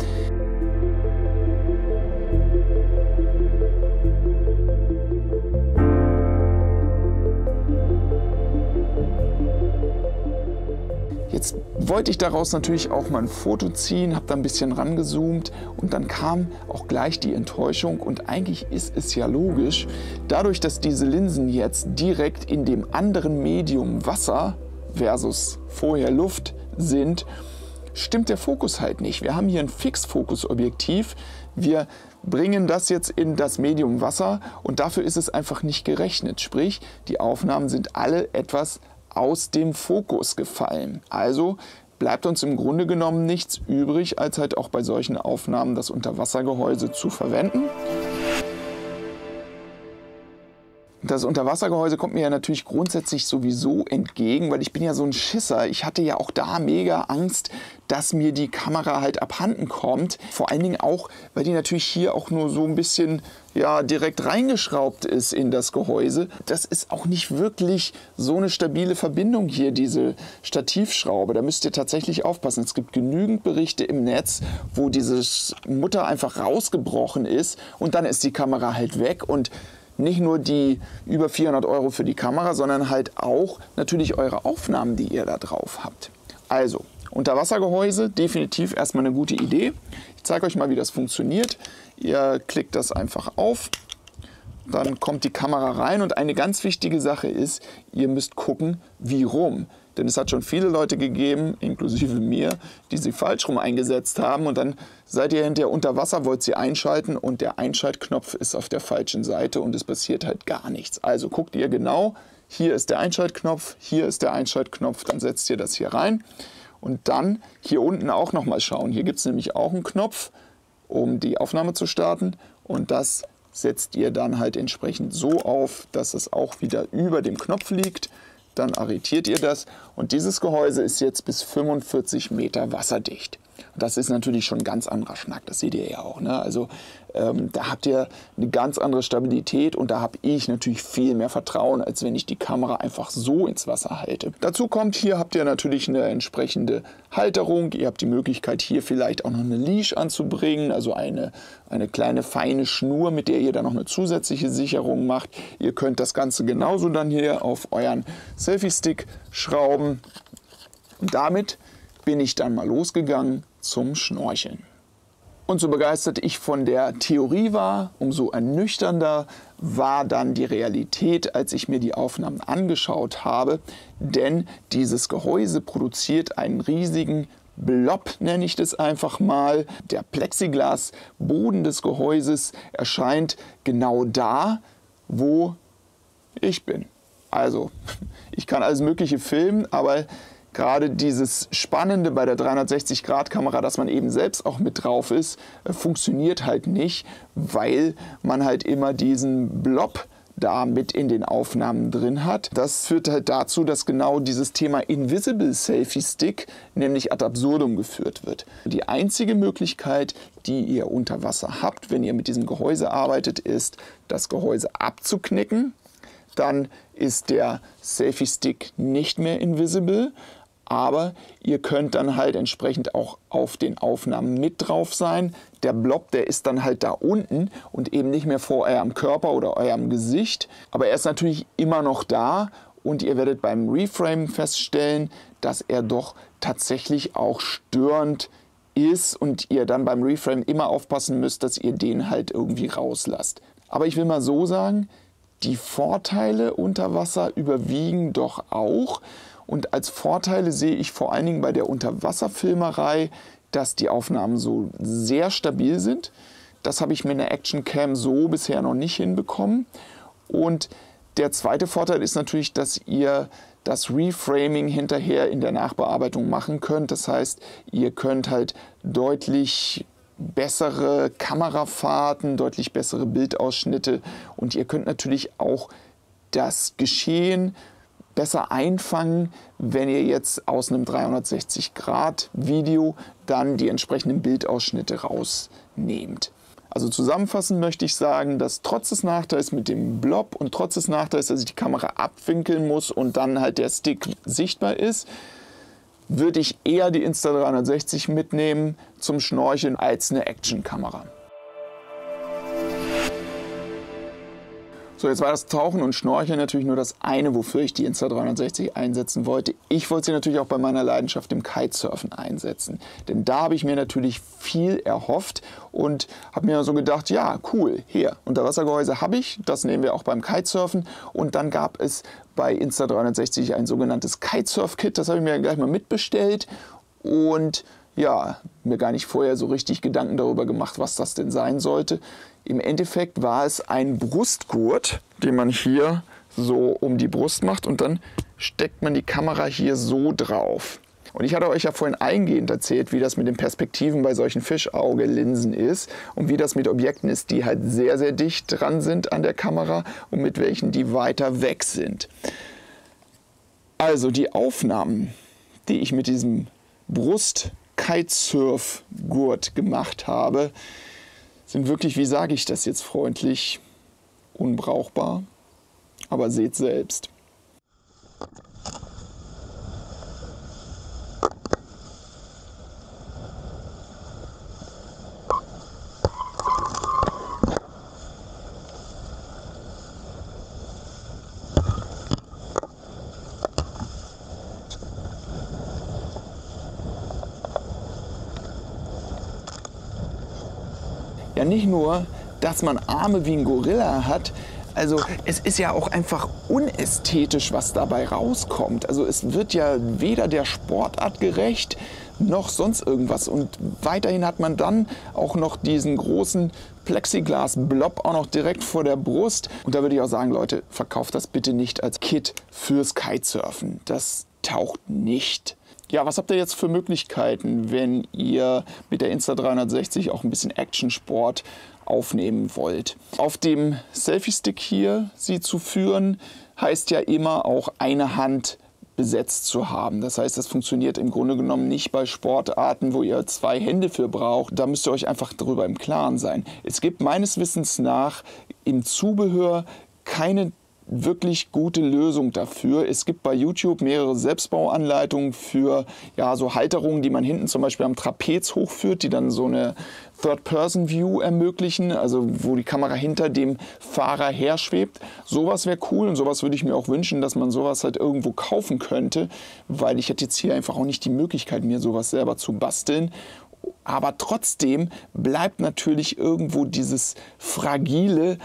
Jetzt wollte ich daraus natürlich auch mal ein Foto ziehen, habe da ein bisschen rangezoomt und dann kam auch gleich die Enttäuschung und eigentlich ist es ja logisch, dadurch, dass diese Linsen jetzt direkt in dem anderen Medium Wasser versus vorher Luft sind, stimmt der Fokus halt nicht. Wir haben hier ein Fixfokusobjektiv, wir bringen das jetzt in das Medium Wasser und dafür ist es einfach nicht gerechnet, sprich die Aufnahmen sind alle etwas aus dem Fokus gefallen. Also bleibt uns im Grunde genommen nichts übrig, als halt auch bei solchen Aufnahmen das Unterwassergehäuse zu verwenden. Das Unterwassergehäuse kommt mir ja natürlich grundsätzlich sowieso entgegen, weil ich bin ja so ein Schisser. Ich hatte ja auch da mega Angst, dass mir die Kamera halt abhanden kommt. Vor allen Dingen auch, weil die natürlich hier auch nur so ein bisschen ja direkt reingeschraubt ist in das Gehäuse. Das ist auch nicht wirklich so eine stabile Verbindung hier, diese Stativschraube. Da müsst ihr tatsächlich aufpassen. Es gibt genügend Berichte im Netz, wo dieses Mutter einfach rausgebrochen ist und dann ist die Kamera halt weg und nicht nur die über vierhundert Euro für die Kamera, sondern halt auch natürlich eure Aufnahmen, die ihr da drauf habt. Also, Unterwassergehäuse, definitiv erstmal eine gute Idee. Ich zeige euch mal, wie das funktioniert. Ihr klickt das einfach auf, dann kommt die Kamera rein und eine ganz wichtige Sache ist, ihr müsst gucken, wie rum. Denn es hat schon viele Leute gegeben, inklusive mir, die sie falsch rum eingesetzt haben und dann seid ihr hinterher unter Wasser, wollt sie einschalten und der Einschaltknopf ist auf der falschen Seite und es passiert halt gar nichts. Also guckt ihr genau, hier ist der Einschaltknopf, hier ist der Einschaltknopf, dann setzt ihr das hier rein und dann hier unten auch nochmal schauen. Hier gibt es nämlich auch einen Knopf, um die Aufnahme zu starten und das setzt ihr dann halt entsprechend so auf, dass es auch wieder über dem Knopf liegt. Dann arretiert ihr das und dieses Gehäuse ist jetzt bis fünfundvierzig Meter wasserdicht. Das ist natürlich schon ein ganz anderer Schnack, das seht ihr ja auch, ne? Also ähm, da habt ihr eine ganz andere Stabilität und da habe ich natürlich viel mehr Vertrauen, als wenn ich die Kamera einfach so ins Wasser halte. Dazu kommt, hier habt ihr natürlich eine entsprechende Halterung, ihr habt die Möglichkeit hier vielleicht auch noch eine Leash anzubringen, also eine, eine kleine feine Schnur, mit der ihr dann noch eine zusätzliche Sicherung macht. Ihr könnt das Ganze genauso dann hier auf euren Selfie-Stick schrauben und damit bin ich dann mal losgegangen zum Schnorcheln. Und so begeistert ich von der Theorie war, umso ernüchternder war dann die Realität, als ich mir die Aufnahmen angeschaut habe. Denn dieses Gehäuse produziert einen riesigen Blob, nenne ich das einfach mal. Der Plexiglasboden des Gehäuses erscheint genau da, wo ich bin. Also, ich kann alles Mögliche filmen, aber gerade dieses Spannende bei der dreihundertsechzig Grad Kamera, dass man eben selbst auch mit drauf ist, funktioniert halt nicht, weil man halt immer diesen Blob da mit in den Aufnahmen drin hat. Das führt halt dazu, dass genau dieses Thema Invisible Selfie Stick nämlich ad absurdum geführt wird. Die einzige Möglichkeit, die ihr unter Wasser habt, wenn ihr mit diesem Gehäuse arbeitet, ist, das Gehäuse abzuknicken. Dann ist der Selfie Stick nicht mehr invisible. Aber ihr könnt dann halt entsprechend auch auf den Aufnahmen mit drauf sein. Der Blob, der ist dann halt da unten und eben nicht mehr vor eurem Körper oder eurem Gesicht. Aber er ist natürlich immer noch da und ihr werdet beim Reframe feststellen, dass er doch tatsächlich auch störend ist und ihr dann beim Reframe immer aufpassen müsst, dass ihr den halt irgendwie rauslasst. Aber ich will mal so sagen, die Vorteile unter Wasser überwiegen doch auch. Und als Vorteile sehe ich vor allen Dingen bei der Unterwasserfilmerei, dass die Aufnahmen so sehr stabil sind. Das habe ich mit einer Actioncam so bisher noch nicht hinbekommen. Und der zweite Vorteil ist natürlich, dass ihr das Reframing hinterher in der Nachbearbeitung machen könnt. Das heißt, ihr könnt halt deutlich bessere Kamerafahrten, deutlich bessere Bildausschnitte und ihr könnt natürlich auch das Geschehen besser einfangen, wenn ihr jetzt aus einem dreihundertsechzig Grad Video dann die entsprechenden Bildausschnitte rausnehmt. Also zusammenfassend möchte ich sagen, dass trotz des Nachteils mit dem Blob und trotz des Nachteils, dass ich die Kamera abwinkeln muss und dann halt der Stick sichtbar ist, würde ich eher die Insta dreihundertsechzig mitnehmen zum Schnorcheln als eine Actionkamera. So, jetzt war das Tauchen und Schnorcheln natürlich nur das eine, wofür ich die Insta dreihundertsechzig einsetzen wollte. Ich wollte sie natürlich auch bei meiner Leidenschaft im Kitesurfen einsetzen. Denn da habe ich mir natürlich viel erhofft und habe mir so gedacht, ja, cool, hier, Unterwassergehäuse habe ich, das nehmen wir auch beim Kitesurfen. Und dann gab es bei Insta dreihundertsechzig ein sogenanntes Kitesurf-Kit, das habe ich mir gleich mal mitbestellt und ja, mir gar nicht vorher so richtig Gedanken darüber gemacht, was das denn sein sollte. Im Endeffekt war es ein Brustgurt, den man hier so um die Brust macht und dann steckt man die Kamera hier so drauf. Und ich hatte euch ja vorhin eingehend erzählt, wie das mit den Perspektiven bei solchen Fischauge-Linsen ist und wie das mit Objekten ist, die halt sehr, sehr dicht dran sind an der Kamera und mit welchen die weiter weg sind. Also die Aufnahmen, die ich mit diesem Brust Kitesurf-Gurt gemacht habe, sind wirklich, wie sage ich das jetzt freundlich, unbrauchbar. Aber seht selbst. Ja, nicht nur, dass man Arme wie ein Gorilla hat, also es ist ja auch einfach unästhetisch, was dabei rauskommt. Also es wird ja weder der Sportart gerecht, noch sonst irgendwas. Und weiterhin hat man dann auch noch diesen großen Plexiglas-Blob auch noch direkt vor der Brust. Und da würde ich auch sagen, Leute, verkauft das bitte nicht als Kit fürs Kitesurfen. Das taucht nicht. Ja, was habt ihr jetzt für Möglichkeiten, wenn ihr mit der Insta dreihundertsechzig auch ein bisschen Action-Sport aufnehmen wollt? Auf dem Selfie-Stick hier sie zu führen, heißt ja immer auch eine Hand besetzt zu haben. Das heißt, das funktioniert im Grunde genommen nicht bei Sportarten, wo ihr zwei Hände für braucht. Da müsst ihr euch einfach darüber im Klaren sein. Es gibt meines Wissens nach im Zubehör keine wirklich gute Lösung dafür. Es gibt bei YouTube mehrere Selbstbauanleitungen für ja, so Halterungen, die man hinten zum Beispiel am Trapez hochführt, die dann so eine Third-Person-View ermöglichen, also wo die Kamera hinter dem Fahrer herschwebt. Sowas wäre cool und sowas würde ich mir auch wünschen, dass man sowas halt irgendwo kaufen könnte, weil ich hätte jetzt hier einfach auch nicht die Möglichkeit, mir sowas selber zu basteln. Aber trotzdem bleibt natürlich irgendwo dieses fragile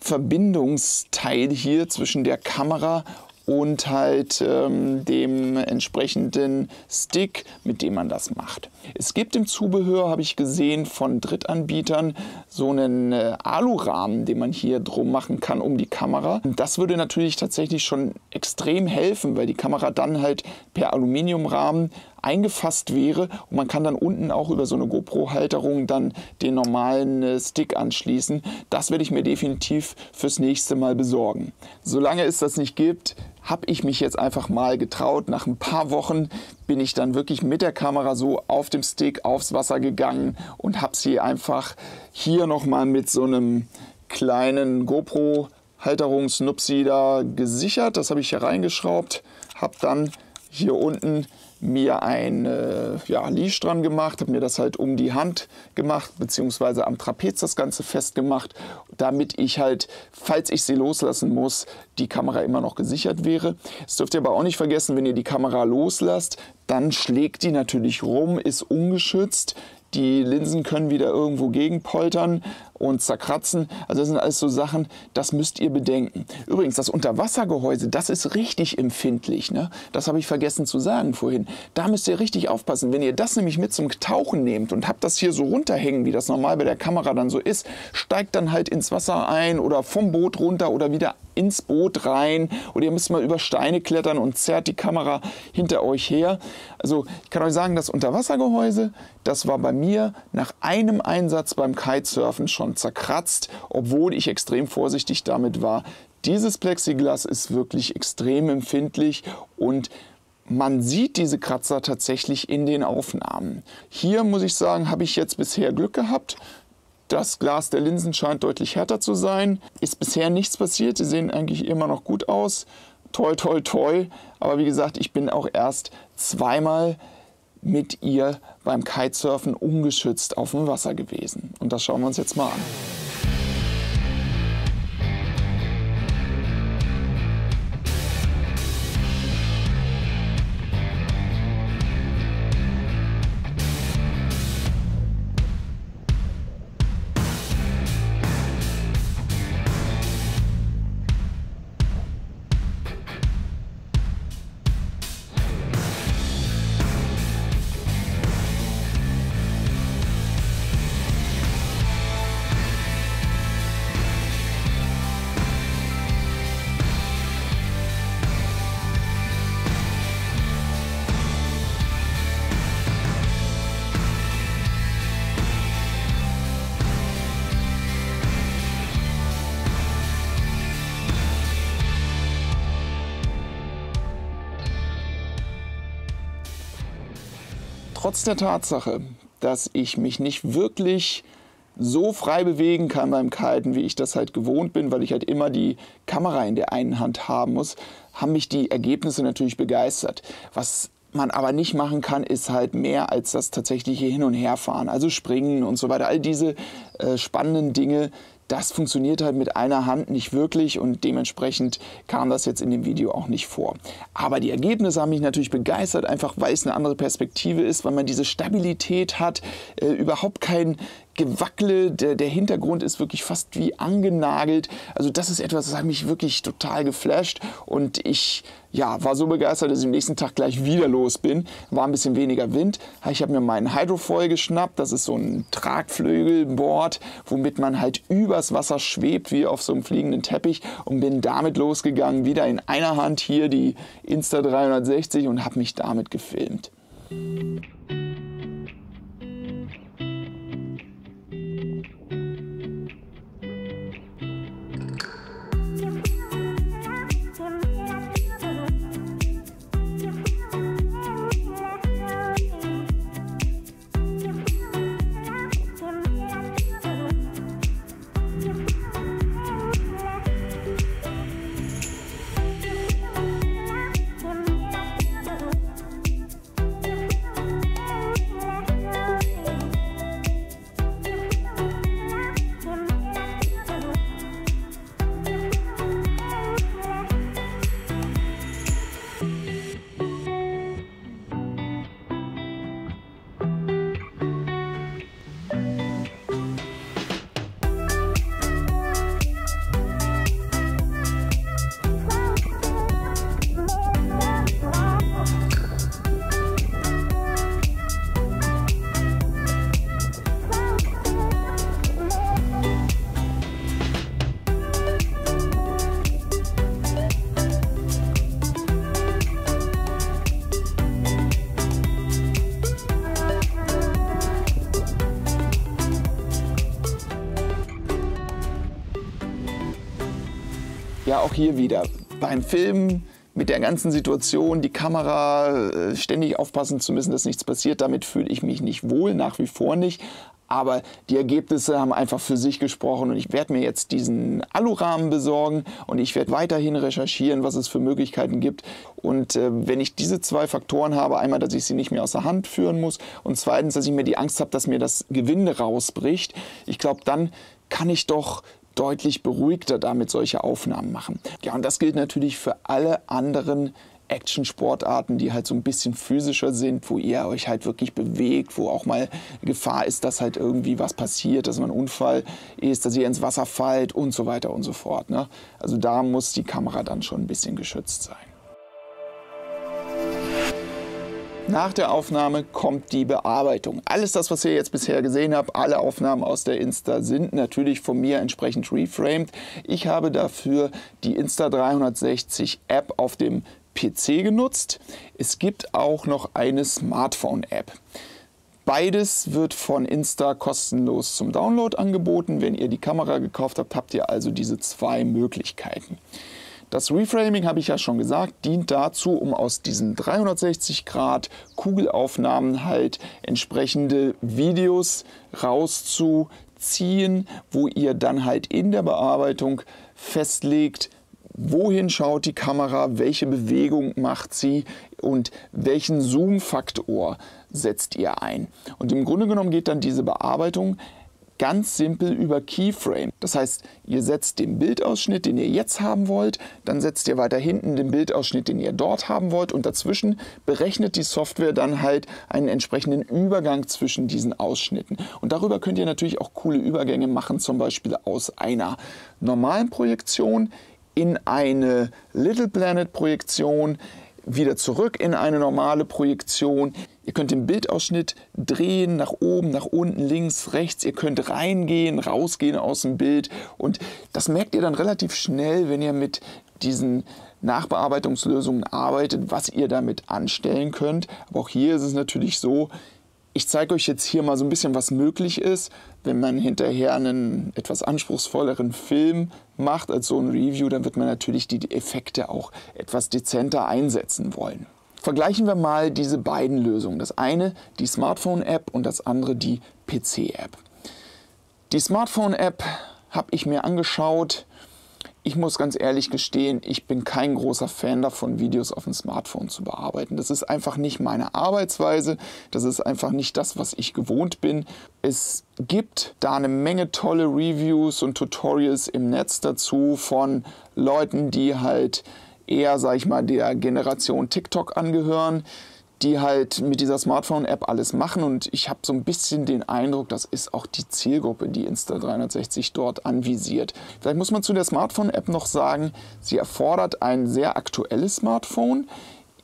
Verbindungsteil hier zwischen der Kamera und halt ähm, dem entsprechenden Stick, mit dem man das macht. Es gibt im Zubehör, habe ich gesehen, von Drittanbietern so einen äh, Alurahmen, den man hier drum machen kann um die Kamera. Und das würde natürlich tatsächlich schon extrem helfen, weil die Kamera dann halt per Aluminiumrahmen eingefasst wäre und man kann dann unten auch über so eine GoPro-Halterung dann den normalen äh, Stick anschließen. Das werde ich mir definitiv fürs nächste Mal besorgen. Solange es das nicht gibt, habe ich mich jetzt einfach mal getraut. Nach ein paar Wochen bin ich dann wirklich mit der Kamera so auf dem Stick aufs Wasser gegangen und habe sie einfach hier nochmal mit so einem kleinen GoPro-Halterungs-Nupsi da gesichert. Das habe ich hier reingeschraubt, habe dann hier unten mir ein äh, ja, Leash dran gemacht, habe mir das halt um die Hand gemacht, beziehungsweise am Trapez das Ganze festgemacht, damit ich halt, falls ich sie loslassen muss, die Kamera immer noch gesichert wäre. Das dürft ihr aber auch nicht vergessen, wenn ihr die Kamera loslasst, dann schlägt die natürlich rum, ist ungeschützt. Die Linsen können wieder irgendwo gegenpoltern und zerkratzen. Also das sind alles so Sachen, das müsst ihr bedenken. Übrigens, das Unterwassergehäuse, das ist richtig empfindlich, ne? Das habe ich vergessen zu sagen vorhin. Da müsst ihr richtig aufpassen. Wenn ihr das nämlich mit zum Tauchen nehmt und habt das hier so runterhängen, wie das normal bei der Kamera dann so ist, steigt dann halt ins Wasser ein oder vom Boot runter oder wieder ins Boot rein. Oder ihr müsst mal über Steine klettern und zerrt die Kamera hinter euch her. Also ich kann euch sagen, das Unterwassergehäuse, das war bei mir nach einem Einsatz beim Kitesurfen schon zerkratzt, obwohl ich extrem vorsichtig damit war. Dieses Plexiglas ist wirklich extrem empfindlich und man sieht diese Kratzer tatsächlich in den Aufnahmen. Hier muss ich sagen, habe ich jetzt bisher Glück gehabt. Das Glas der Linsen scheint deutlich härter zu sein. Ist bisher nichts passiert. Sie sehen eigentlich immer noch gut aus. Toi, toi, toi. Aber wie gesagt, ich bin auch erst zweimal mit ihr beim Kitesurfen ungeschützt auf dem Wasser gewesen. Und das schauen wir uns jetzt mal an. Trotz der Tatsache, dass ich mich nicht wirklich so frei bewegen kann beim Kiten, wie ich das halt gewohnt bin, weil ich halt immer die Kamera in der einen Hand haben muss, haben mich die Ergebnisse natürlich begeistert. Was man aber nicht machen kann, ist halt mehr als das tatsächliche Hin- und Herfahren, also Springen und so weiter. All diese äh, spannenden Dinge, das funktioniert halt mit einer Hand nicht wirklich und dementsprechend kam das jetzt in dem Video auch nicht vor. Aber die Ergebnisse haben mich natürlich begeistert, einfach weil es eine andere Perspektive ist, weil man diese Stabilität hat, äh, überhaupt kein Gewackle, der, der Hintergrund ist wirklich fast wie angenagelt. Also das ist etwas, das hat mich wirklich total geflasht und ich ja, war so begeistert, dass ich am nächsten Tag gleich wieder los bin. War ein bisschen weniger Wind. Ich habe mir meinen Hydrofoil geschnappt. Das ist so ein Tragflügelboard, womit man halt übers Wasser schwebt, wie auf so einem fliegenden Teppich, und bin damit losgegangen, wieder in einer Hand hier die Insta drei sechzig und habe mich damit gefilmt. Ja, auch hier wieder beim Filmen mit der ganzen Situation, die Kamera ständig aufpassen zu müssen, dass nichts passiert, damit fühle ich mich nicht wohl, nach wie vor nicht. Aber die Ergebnisse haben einfach für sich gesprochen und ich werde mir jetzt diesen Alurahmen besorgen und ich werde weiterhin recherchieren, was es für Möglichkeiten gibt. Und äh, wenn ich diese zwei Faktoren habe, einmal, dass ich sie nicht mehr aus der Hand führen muss und zweitens, dass ich mir die Angst habe, dass mir das Gewinde rausbricht, ich glaube, dann kann ich doch deutlich beruhigter damit solche Aufnahmen machen. Ja, und das gilt natürlich für alle anderen Action-Sportarten, die halt so ein bisschen physischer sind, wo ihr euch halt wirklich bewegt, wo auch mal Gefahr ist, dass halt irgendwie was passiert, dass man ein Unfall ist, dass ihr ins Wasser fallt und so weiter und so fort, ne? Also da muss die Kamera dann schon ein bisschen geschützt sein. Nach der Aufnahme kommt die Bearbeitung. Alles das, was ihr jetzt bisher gesehen habt, alle Aufnahmen aus der Insta sind natürlich von mir entsprechend reframed. Ich habe dafür die Insta drei sechzig App auf dem P C genutzt. Es gibt auch noch eine Smartphone-App. Beides wird von Insta kostenlos zum Download angeboten. Wenn ihr die Kamera gekauft habt, habt ihr also diese zwei Möglichkeiten. Das Reframing, habe ich ja schon gesagt, dient dazu, um aus diesen dreihundertsechzig Grad Kugelaufnahmen halt entsprechende Videos rauszuziehen ziehen, wo ihr dann halt in der Bearbeitung festlegt, wohin schaut die Kamera, welche Bewegung macht sie und welchen Zoom-Faktor setzt ihr ein. Und im Grunde genommen geht dann diese Bearbeitung ganz simpel über Keyframe. Das heißt, ihr setzt den Bildausschnitt, den ihr jetzt haben wollt, dann setzt ihr weiter hinten den Bildausschnitt, den ihr dort haben wollt, und dazwischen berechnet die Software dann halt einen entsprechenden Übergang zwischen diesen Ausschnitten. Und darüber könnt ihr natürlich auch coole Übergänge machen, zum Beispiel aus einer normalen Projektion in eine Little Planet Projektion, wieder zurück in eine normale Projektion. Ihr könnt den Bildausschnitt drehen, nach oben, nach unten, links, rechts. Ihr könnt reingehen, rausgehen aus dem Bild. Und das merkt ihr dann relativ schnell, wenn ihr mit diesen Nachbearbeitungslösungen arbeitet, was ihr damit anstellen könnt. Aber auch hier ist es natürlich so, ich zeige euch jetzt hier mal so ein bisschen, was möglich ist, wenn man hinterher einen etwas anspruchsvolleren Film macht als so ein Review, dann wird man natürlich die Effekte auch etwas dezenter einsetzen wollen. Vergleichen wir mal diese beiden Lösungen. Das eine die Smartphone-App und das andere die P C-App. Die Smartphone-App habe ich mir angeschaut. Ich muss ganz ehrlich gestehen, ich bin kein großer Fan davon, Videos auf dem Smartphone zu bearbeiten. Das ist einfach nicht meine Arbeitsweise. Das ist einfach nicht das, was ich gewohnt bin. Es gibt da eine Menge tolle Reviews und Tutorials im Netz dazu von Leuten, die halt eher, sag ich mal, der Generation TikTok angehören, die halt mit dieser Smartphone-App alles machen, und ich habe so ein bisschen den Eindruck, das ist auch die Zielgruppe, die Insta dreihundertsechzig dort anvisiert. Vielleicht muss man zu der Smartphone-App noch sagen, sie erfordert ein sehr aktuelles Smartphone.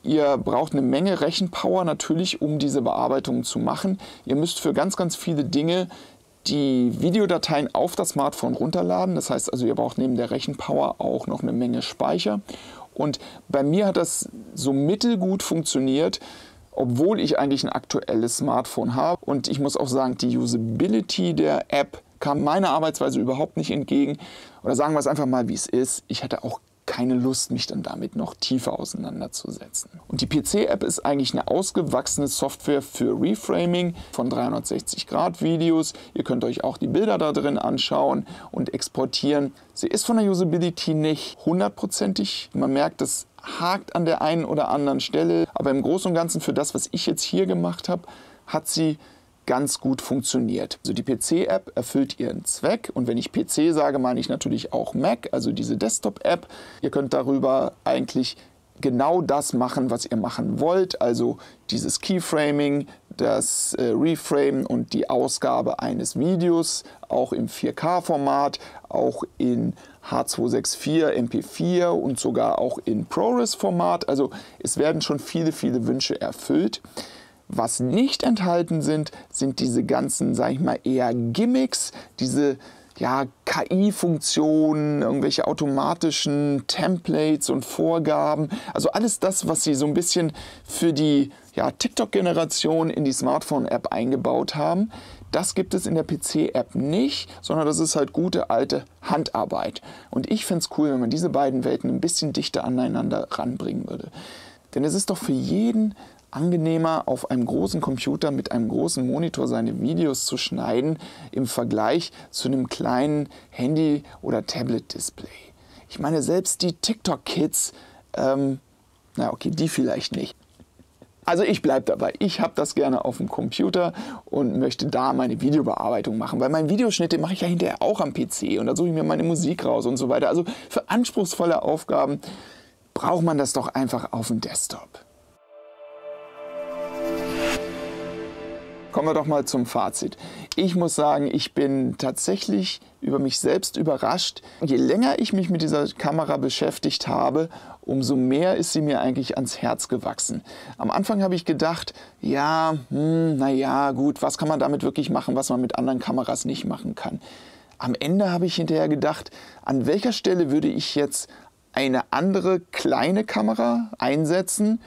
Ihr braucht eine Menge Rechenpower natürlich, um diese Bearbeitungen zu machen. Ihr müsst für ganz, ganz viele Dinge die Videodateien auf das Smartphone runterladen. Das heißt also, ihr braucht neben der Rechenpower auch noch eine Menge Speicher. Und bei mir hat das so mittelgut funktioniert, obwohl ich eigentlich ein aktuelles Smartphone habe. Und ich muss auch sagen, die Usability der App kam meiner Arbeitsweise überhaupt nicht entgegen. Oder sagen wir es einfach mal, wie es ist. Ich hatte auch keine Lust, mich dann damit noch tiefer auseinanderzusetzen. Und die P C-App ist eigentlich eine ausgewachsene Software für Reframing von dreihundertsechzig Grad Videos. Ihr könnt euch auch die Bilder da drin anschauen und exportieren. Sie ist von der Usability nicht hundertprozentig. Man merkt, das hakt an der einen oder anderen Stelle. Aber im Großen und Ganzen für das, was ich jetzt hier gemacht habe, hat sie ganz gut funktioniert. Also die P C-App erfüllt ihren Zweck, und wenn ich P C sage, meine ich natürlich auch Mac, also diese Desktop-App. Ihr könnt darüber eigentlich genau das machen, was ihr machen wollt, also dieses Keyframing, das äh, Reframe und die Ausgabe eines Videos, auch im vier K Format, auch in H zwei sechs vier, M P vier und sogar auch in ProRes Format. Also es werden schon viele, viele Wünsche erfüllt. Was nicht enthalten sind, sind diese ganzen, sag ich mal, eher Gimmicks, diese ja, K I-Funktionen, irgendwelche automatischen Templates und Vorgaben. Also alles das, was sie so ein bisschen für die ja, TikTok-Generation in die Smartphone-App eingebaut haben, das gibt es in der P C-App nicht, sondern das ist halt gute alte Handarbeit. Und ich fände es cool, wenn man diese beiden Welten ein bisschen dichter aneinander ranbringen würde. Denn es ist doch für jeden angenehmer, auf einem großen Computer mit einem großen Monitor seine Videos zu schneiden im Vergleich zu einem kleinen Handy- oder Tablet-Display. Ich meine, selbst die TikTok-Kids, ähm, na okay, die vielleicht nicht. Also ich bleibe dabei. Ich habe das gerne auf dem Computer und möchte da meine Videobearbeitung machen, weil meine Videoschnitte mache ich ja hinterher auch am P C, und da suche ich mir meine Musik raus und so weiter. Also für anspruchsvolle Aufgaben braucht man das doch einfach auf dem Desktop. Kommen wir doch mal zum Fazit. Ich muss sagen, ich bin tatsächlich über mich selbst überrascht. Je länger ich mich mit dieser Kamera beschäftigt habe, umso mehr ist sie mir eigentlich ans Herz gewachsen. Am Anfang habe ich gedacht, ja, hm, naja, gut, was kann man damit wirklich machen, was man mit anderen Kameras nicht machen kann. Am Ende habe ich hinterher gedacht, an welcher Stelle würde ich jetzt eine andere kleine Kamera einsetzen,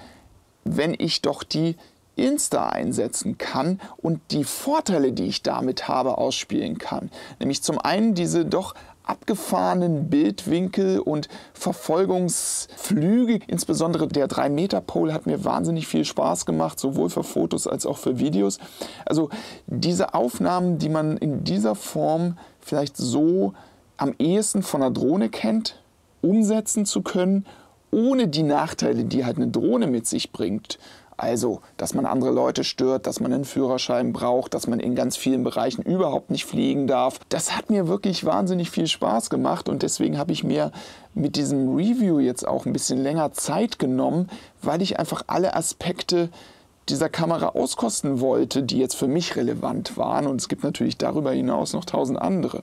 wenn ich doch die Insta einsetzen kann und die Vorteile, die ich damit habe, ausspielen kann. Nämlich zum einen diese doch abgefahrenen Bildwinkel und Verfolgungsflüge. Insbesondere der drei Meter Pole hat mir wahnsinnig viel Spaß gemacht, sowohl für Fotos als auch für Videos. Also diese Aufnahmen, die man in dieser Form vielleicht so am ehesten von einer Drohne kennt, umsetzen zu können, ohne die Nachteile, die halt eine Drohne mit sich bringt. Also, dass man andere Leute stört, dass man einen Führerschein braucht, dass man in ganz vielen Bereichen überhaupt nicht fliegen darf. Das hat mir wirklich wahnsinnig viel Spaß gemacht und deswegen habe ich mir mit diesem Review jetzt auch ein bisschen länger Zeit genommen, weil ich einfach alle Aspekte dieser Kamera auskosten wollte, die jetzt für mich relevant waren. Und es gibt natürlich darüber hinaus noch tausend andere.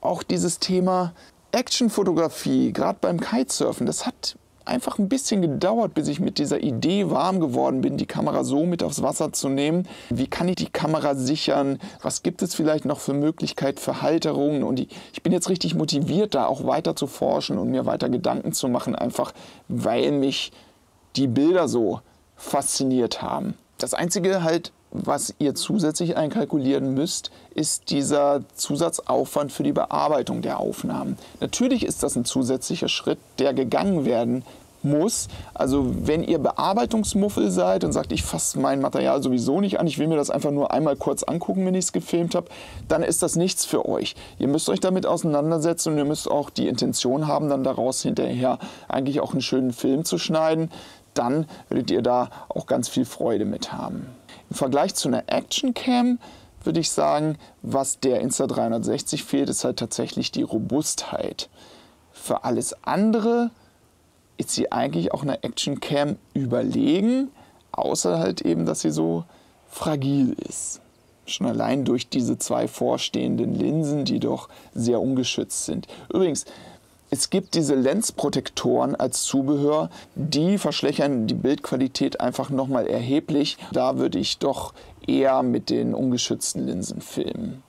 Auch dieses Thema Actionfotografie, gerade beim Kitesurfen, das hat einfach ein bisschen gedauert, bis ich mit dieser Idee warm geworden bin, die Kamera so mit aufs Wasser zu nehmen. Wie kann ich die Kamera sichern? Was gibt es vielleicht noch für Möglichkeiten für Halterungen? Und ich bin jetzt richtig motiviert, da auch weiter zu forschen und mir weiter Gedanken zu machen, einfach weil mich die Bilder so fasziniert haben. Das Einzige halt, was ihr zusätzlich einkalkulieren müsst, ist dieser Zusatzaufwand für die Bearbeitung der Aufnahmen. Natürlich ist das ein zusätzlicher Schritt, der gegangen werden muss. Also wenn ihr Bearbeitungsmuffel seid und sagt, ich fasse mein Material sowieso nicht an, ich will mir das einfach nur einmal kurz angucken, wenn ich es gefilmt habe, dann ist das nichts für euch. Ihr müsst euch damit auseinandersetzen und ihr müsst auch die Intention haben, dann daraus hinterher eigentlich auch einen schönen Film zu schneiden. Dann werdet ihr da auch ganz viel Freude mit haben. Im Vergleich zu einer Action-Cam würde ich sagen, was der Insta drei sechzig fehlt, ist halt tatsächlich die Robustheit. Für alles andere ist sie eigentlich auch einer Action-Cam überlegen, außer halt eben, dass sie so fragil ist. Schon allein durch diese zwei vorstehenden Linsen, die doch sehr ungeschützt sind. Übrigens, es gibt diese Lensprotektoren als Zubehör, die verschlechtern die Bildqualität einfach nochmal erheblich. Da würde ich doch eher mit den ungeschützten Linsen filmen.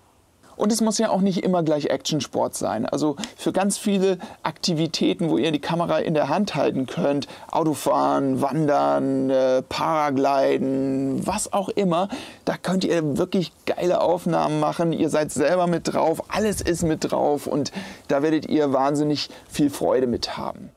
Und es muss ja auch nicht immer gleich Actionsport sein. Also für ganz viele Aktivitäten, wo ihr die Kamera in der Hand halten könnt, Autofahren, Wandern, äh, Paragliden, was auch immer, da könnt ihr wirklich geile Aufnahmen machen. Ihr seid selber mit drauf, alles ist mit drauf und da werdet ihr wahnsinnig viel Freude mit haben.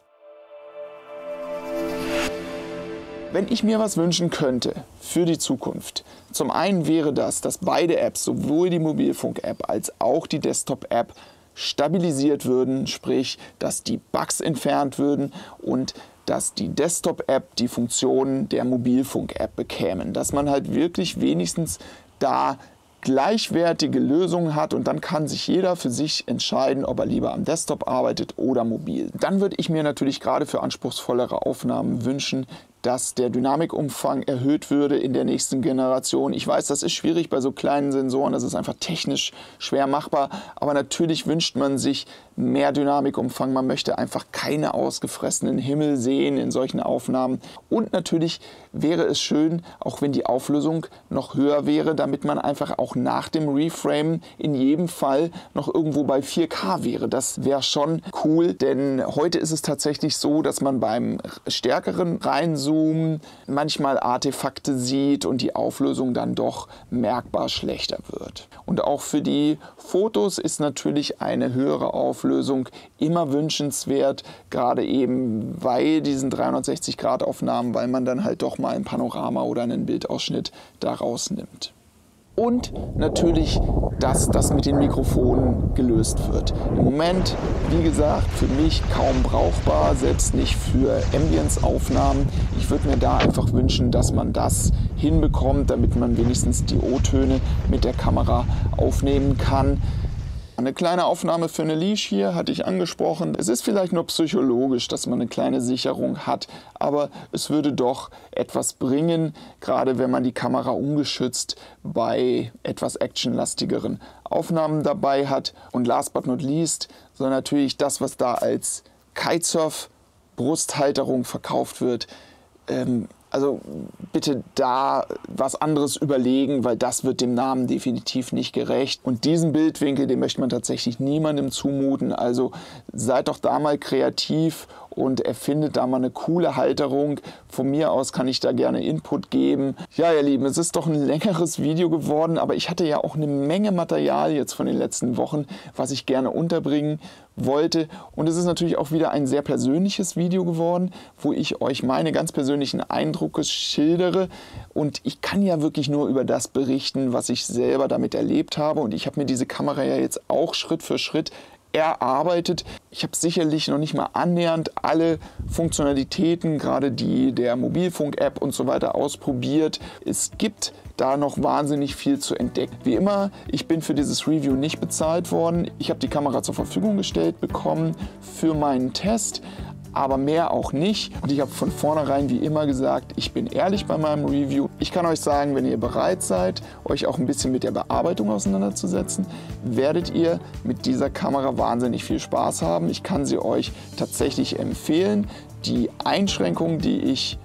Wenn ich mir was wünschen könnte für die Zukunft, zum einen wäre das, dass beide Apps, sowohl die Mobilfunk-App als auch die Desktop-App, stabilisiert würden, sprich, dass die Bugs entfernt würden und dass die Desktop-App die Funktionen der Mobilfunk-App bekämen. Dass man halt wirklich wenigstens da gleichwertige Lösungen hat und dann kann sich jeder für sich entscheiden, ob er lieber am Desktop arbeitet oder mobil. Dann würde ich mir natürlich gerade für anspruchsvollere Aufnahmen wünschen, dass der Dynamikumfang erhöht würde in der nächsten Generation. Ich weiß, das ist schwierig bei so kleinen Sensoren, das ist einfach technisch schwer machbar, aber natürlich wünscht man sich mehr Dynamikumfang, man möchte einfach keine ausgefressenen Himmel sehen in solchen Aufnahmen und natürlich wäre es schön, auch wenn die Auflösung noch höher wäre, damit man einfach auch nach dem Reframen in jedem Fall noch irgendwo bei vier K wäre. Das wäre schon cool, denn heute ist es tatsächlich so, dass man beim stärkeren Reinzoomen manchmal Artefakte sieht und die Auflösung dann doch merkbar schlechter wird. Und auch für die Fotos ist natürlich eine höhere Auflösung immer wünschenswert, gerade eben bei diesen dreihundertsechzig Grad Aufnahmen, weil man dann halt doch mal ein Panorama oder einen Bildausschnitt daraus nimmt. Und natürlich, dass das mit den Mikrofonen gelöst wird. Im Moment, wie gesagt, für mich kaum brauchbar, selbst nicht für Ambience-Aufnahmen. Ich würde mir da einfach wünschen, dass man das hinbekommt, damit man wenigstens die O-Töne mit der Kamera aufnehmen kann. Eine kleine Aufnahme für eine Leash hier hatte ich angesprochen. Es ist vielleicht nur psychologisch, dass man eine kleine Sicherung hat, aber es würde doch etwas bringen, gerade wenn man die Kamera ungeschützt bei etwas actionlastigeren Aufnahmen dabei hat. Und last but not least soll natürlich das, was da als Kitesurf-Brusthalterung verkauft wird, ähm, Also bitte da was anderes überlegen, weil das wird dem Namen definitiv nicht gerecht. Und diesen Bildwinkel, den möchte man tatsächlich niemandem zumuten. Also seid doch da mal kreativ und erfindet da mal eine coole Halterung. Von mir aus kann ich da gerne Input geben. Ja, ihr Lieben, es ist doch ein längeres Video geworden, aber ich hatte ja auch eine Menge Material jetzt von den letzten Wochen, was ich gerne unterbringen wollte. Und es ist natürlich auch wieder ein sehr persönliches Video geworden, wo ich euch meine ganz persönlichen Eindrücke schildere. Und ich kann ja wirklich nur über das berichten, was ich selber damit erlebt habe. Und ich habe mir diese Kamera ja jetzt auch Schritt für Schritt erarbeitet. Ich habe sicherlich noch nicht mal annähernd alle Funktionalitäten, gerade die der Mobilfunk-App und so weiter, ausprobiert. Es gibt da noch wahnsinnig viel zu entdecken. Wie immer, ich bin für dieses Review nicht bezahlt worden. Ich habe die Kamera zur Verfügung gestellt bekommen für meinen Test, aber mehr auch nicht. Und ich habe von vornherein wie immer gesagt, ich bin ehrlich bei meinem Review. Ich kann euch sagen, wenn ihr bereit seid, euch auch ein bisschen mit der Bearbeitung auseinanderzusetzen, werdet ihr mit dieser Kamera wahnsinnig viel Spaß haben. Ich kann sie euch tatsächlich empfehlen. Die Einschränkungen, die ich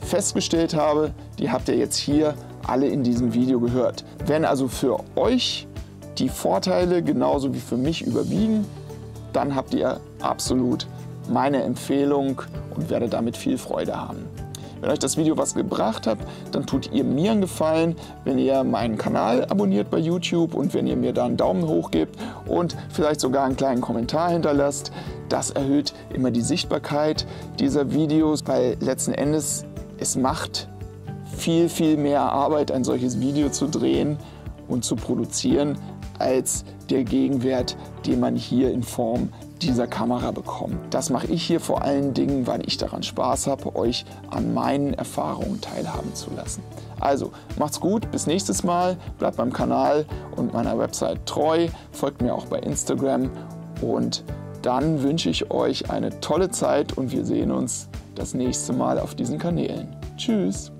festgestellt habe, die habt ihr jetzt hier alle in diesem Video gehört. Wenn also für euch die Vorteile genauso wie für mich überwiegen, dann habt ihr absolut meine Empfehlung und werde damit viel Freude haben. Wenn euch das Video was gebracht hat, dann tut ihr mir einen Gefallen, wenn ihr meinen Kanal abonniert bei YouTube und wenn ihr mir da einen Daumen hoch gebt und vielleicht sogar einen kleinen Kommentar hinterlasst. Das erhöht immer die Sichtbarkeit dieser Videos, weil letzten Endes es macht viel, viel mehr Arbeit, ein solches Video zu drehen und zu produzieren, als der Gegenwert, den man hier in Form dieser Kamera bekommen. Das mache ich hier vor allen Dingen, weil ich daran Spaß habe, euch an meinen Erfahrungen teilhaben zu lassen. Also, macht's gut, bis nächstes Mal, bleibt meinem Kanal und meiner Website treu, folgt mir auch bei Instagram und dann wünsche ich euch eine tolle Zeit und wir sehen uns das nächste Mal auf diesen Kanälen. Tschüss!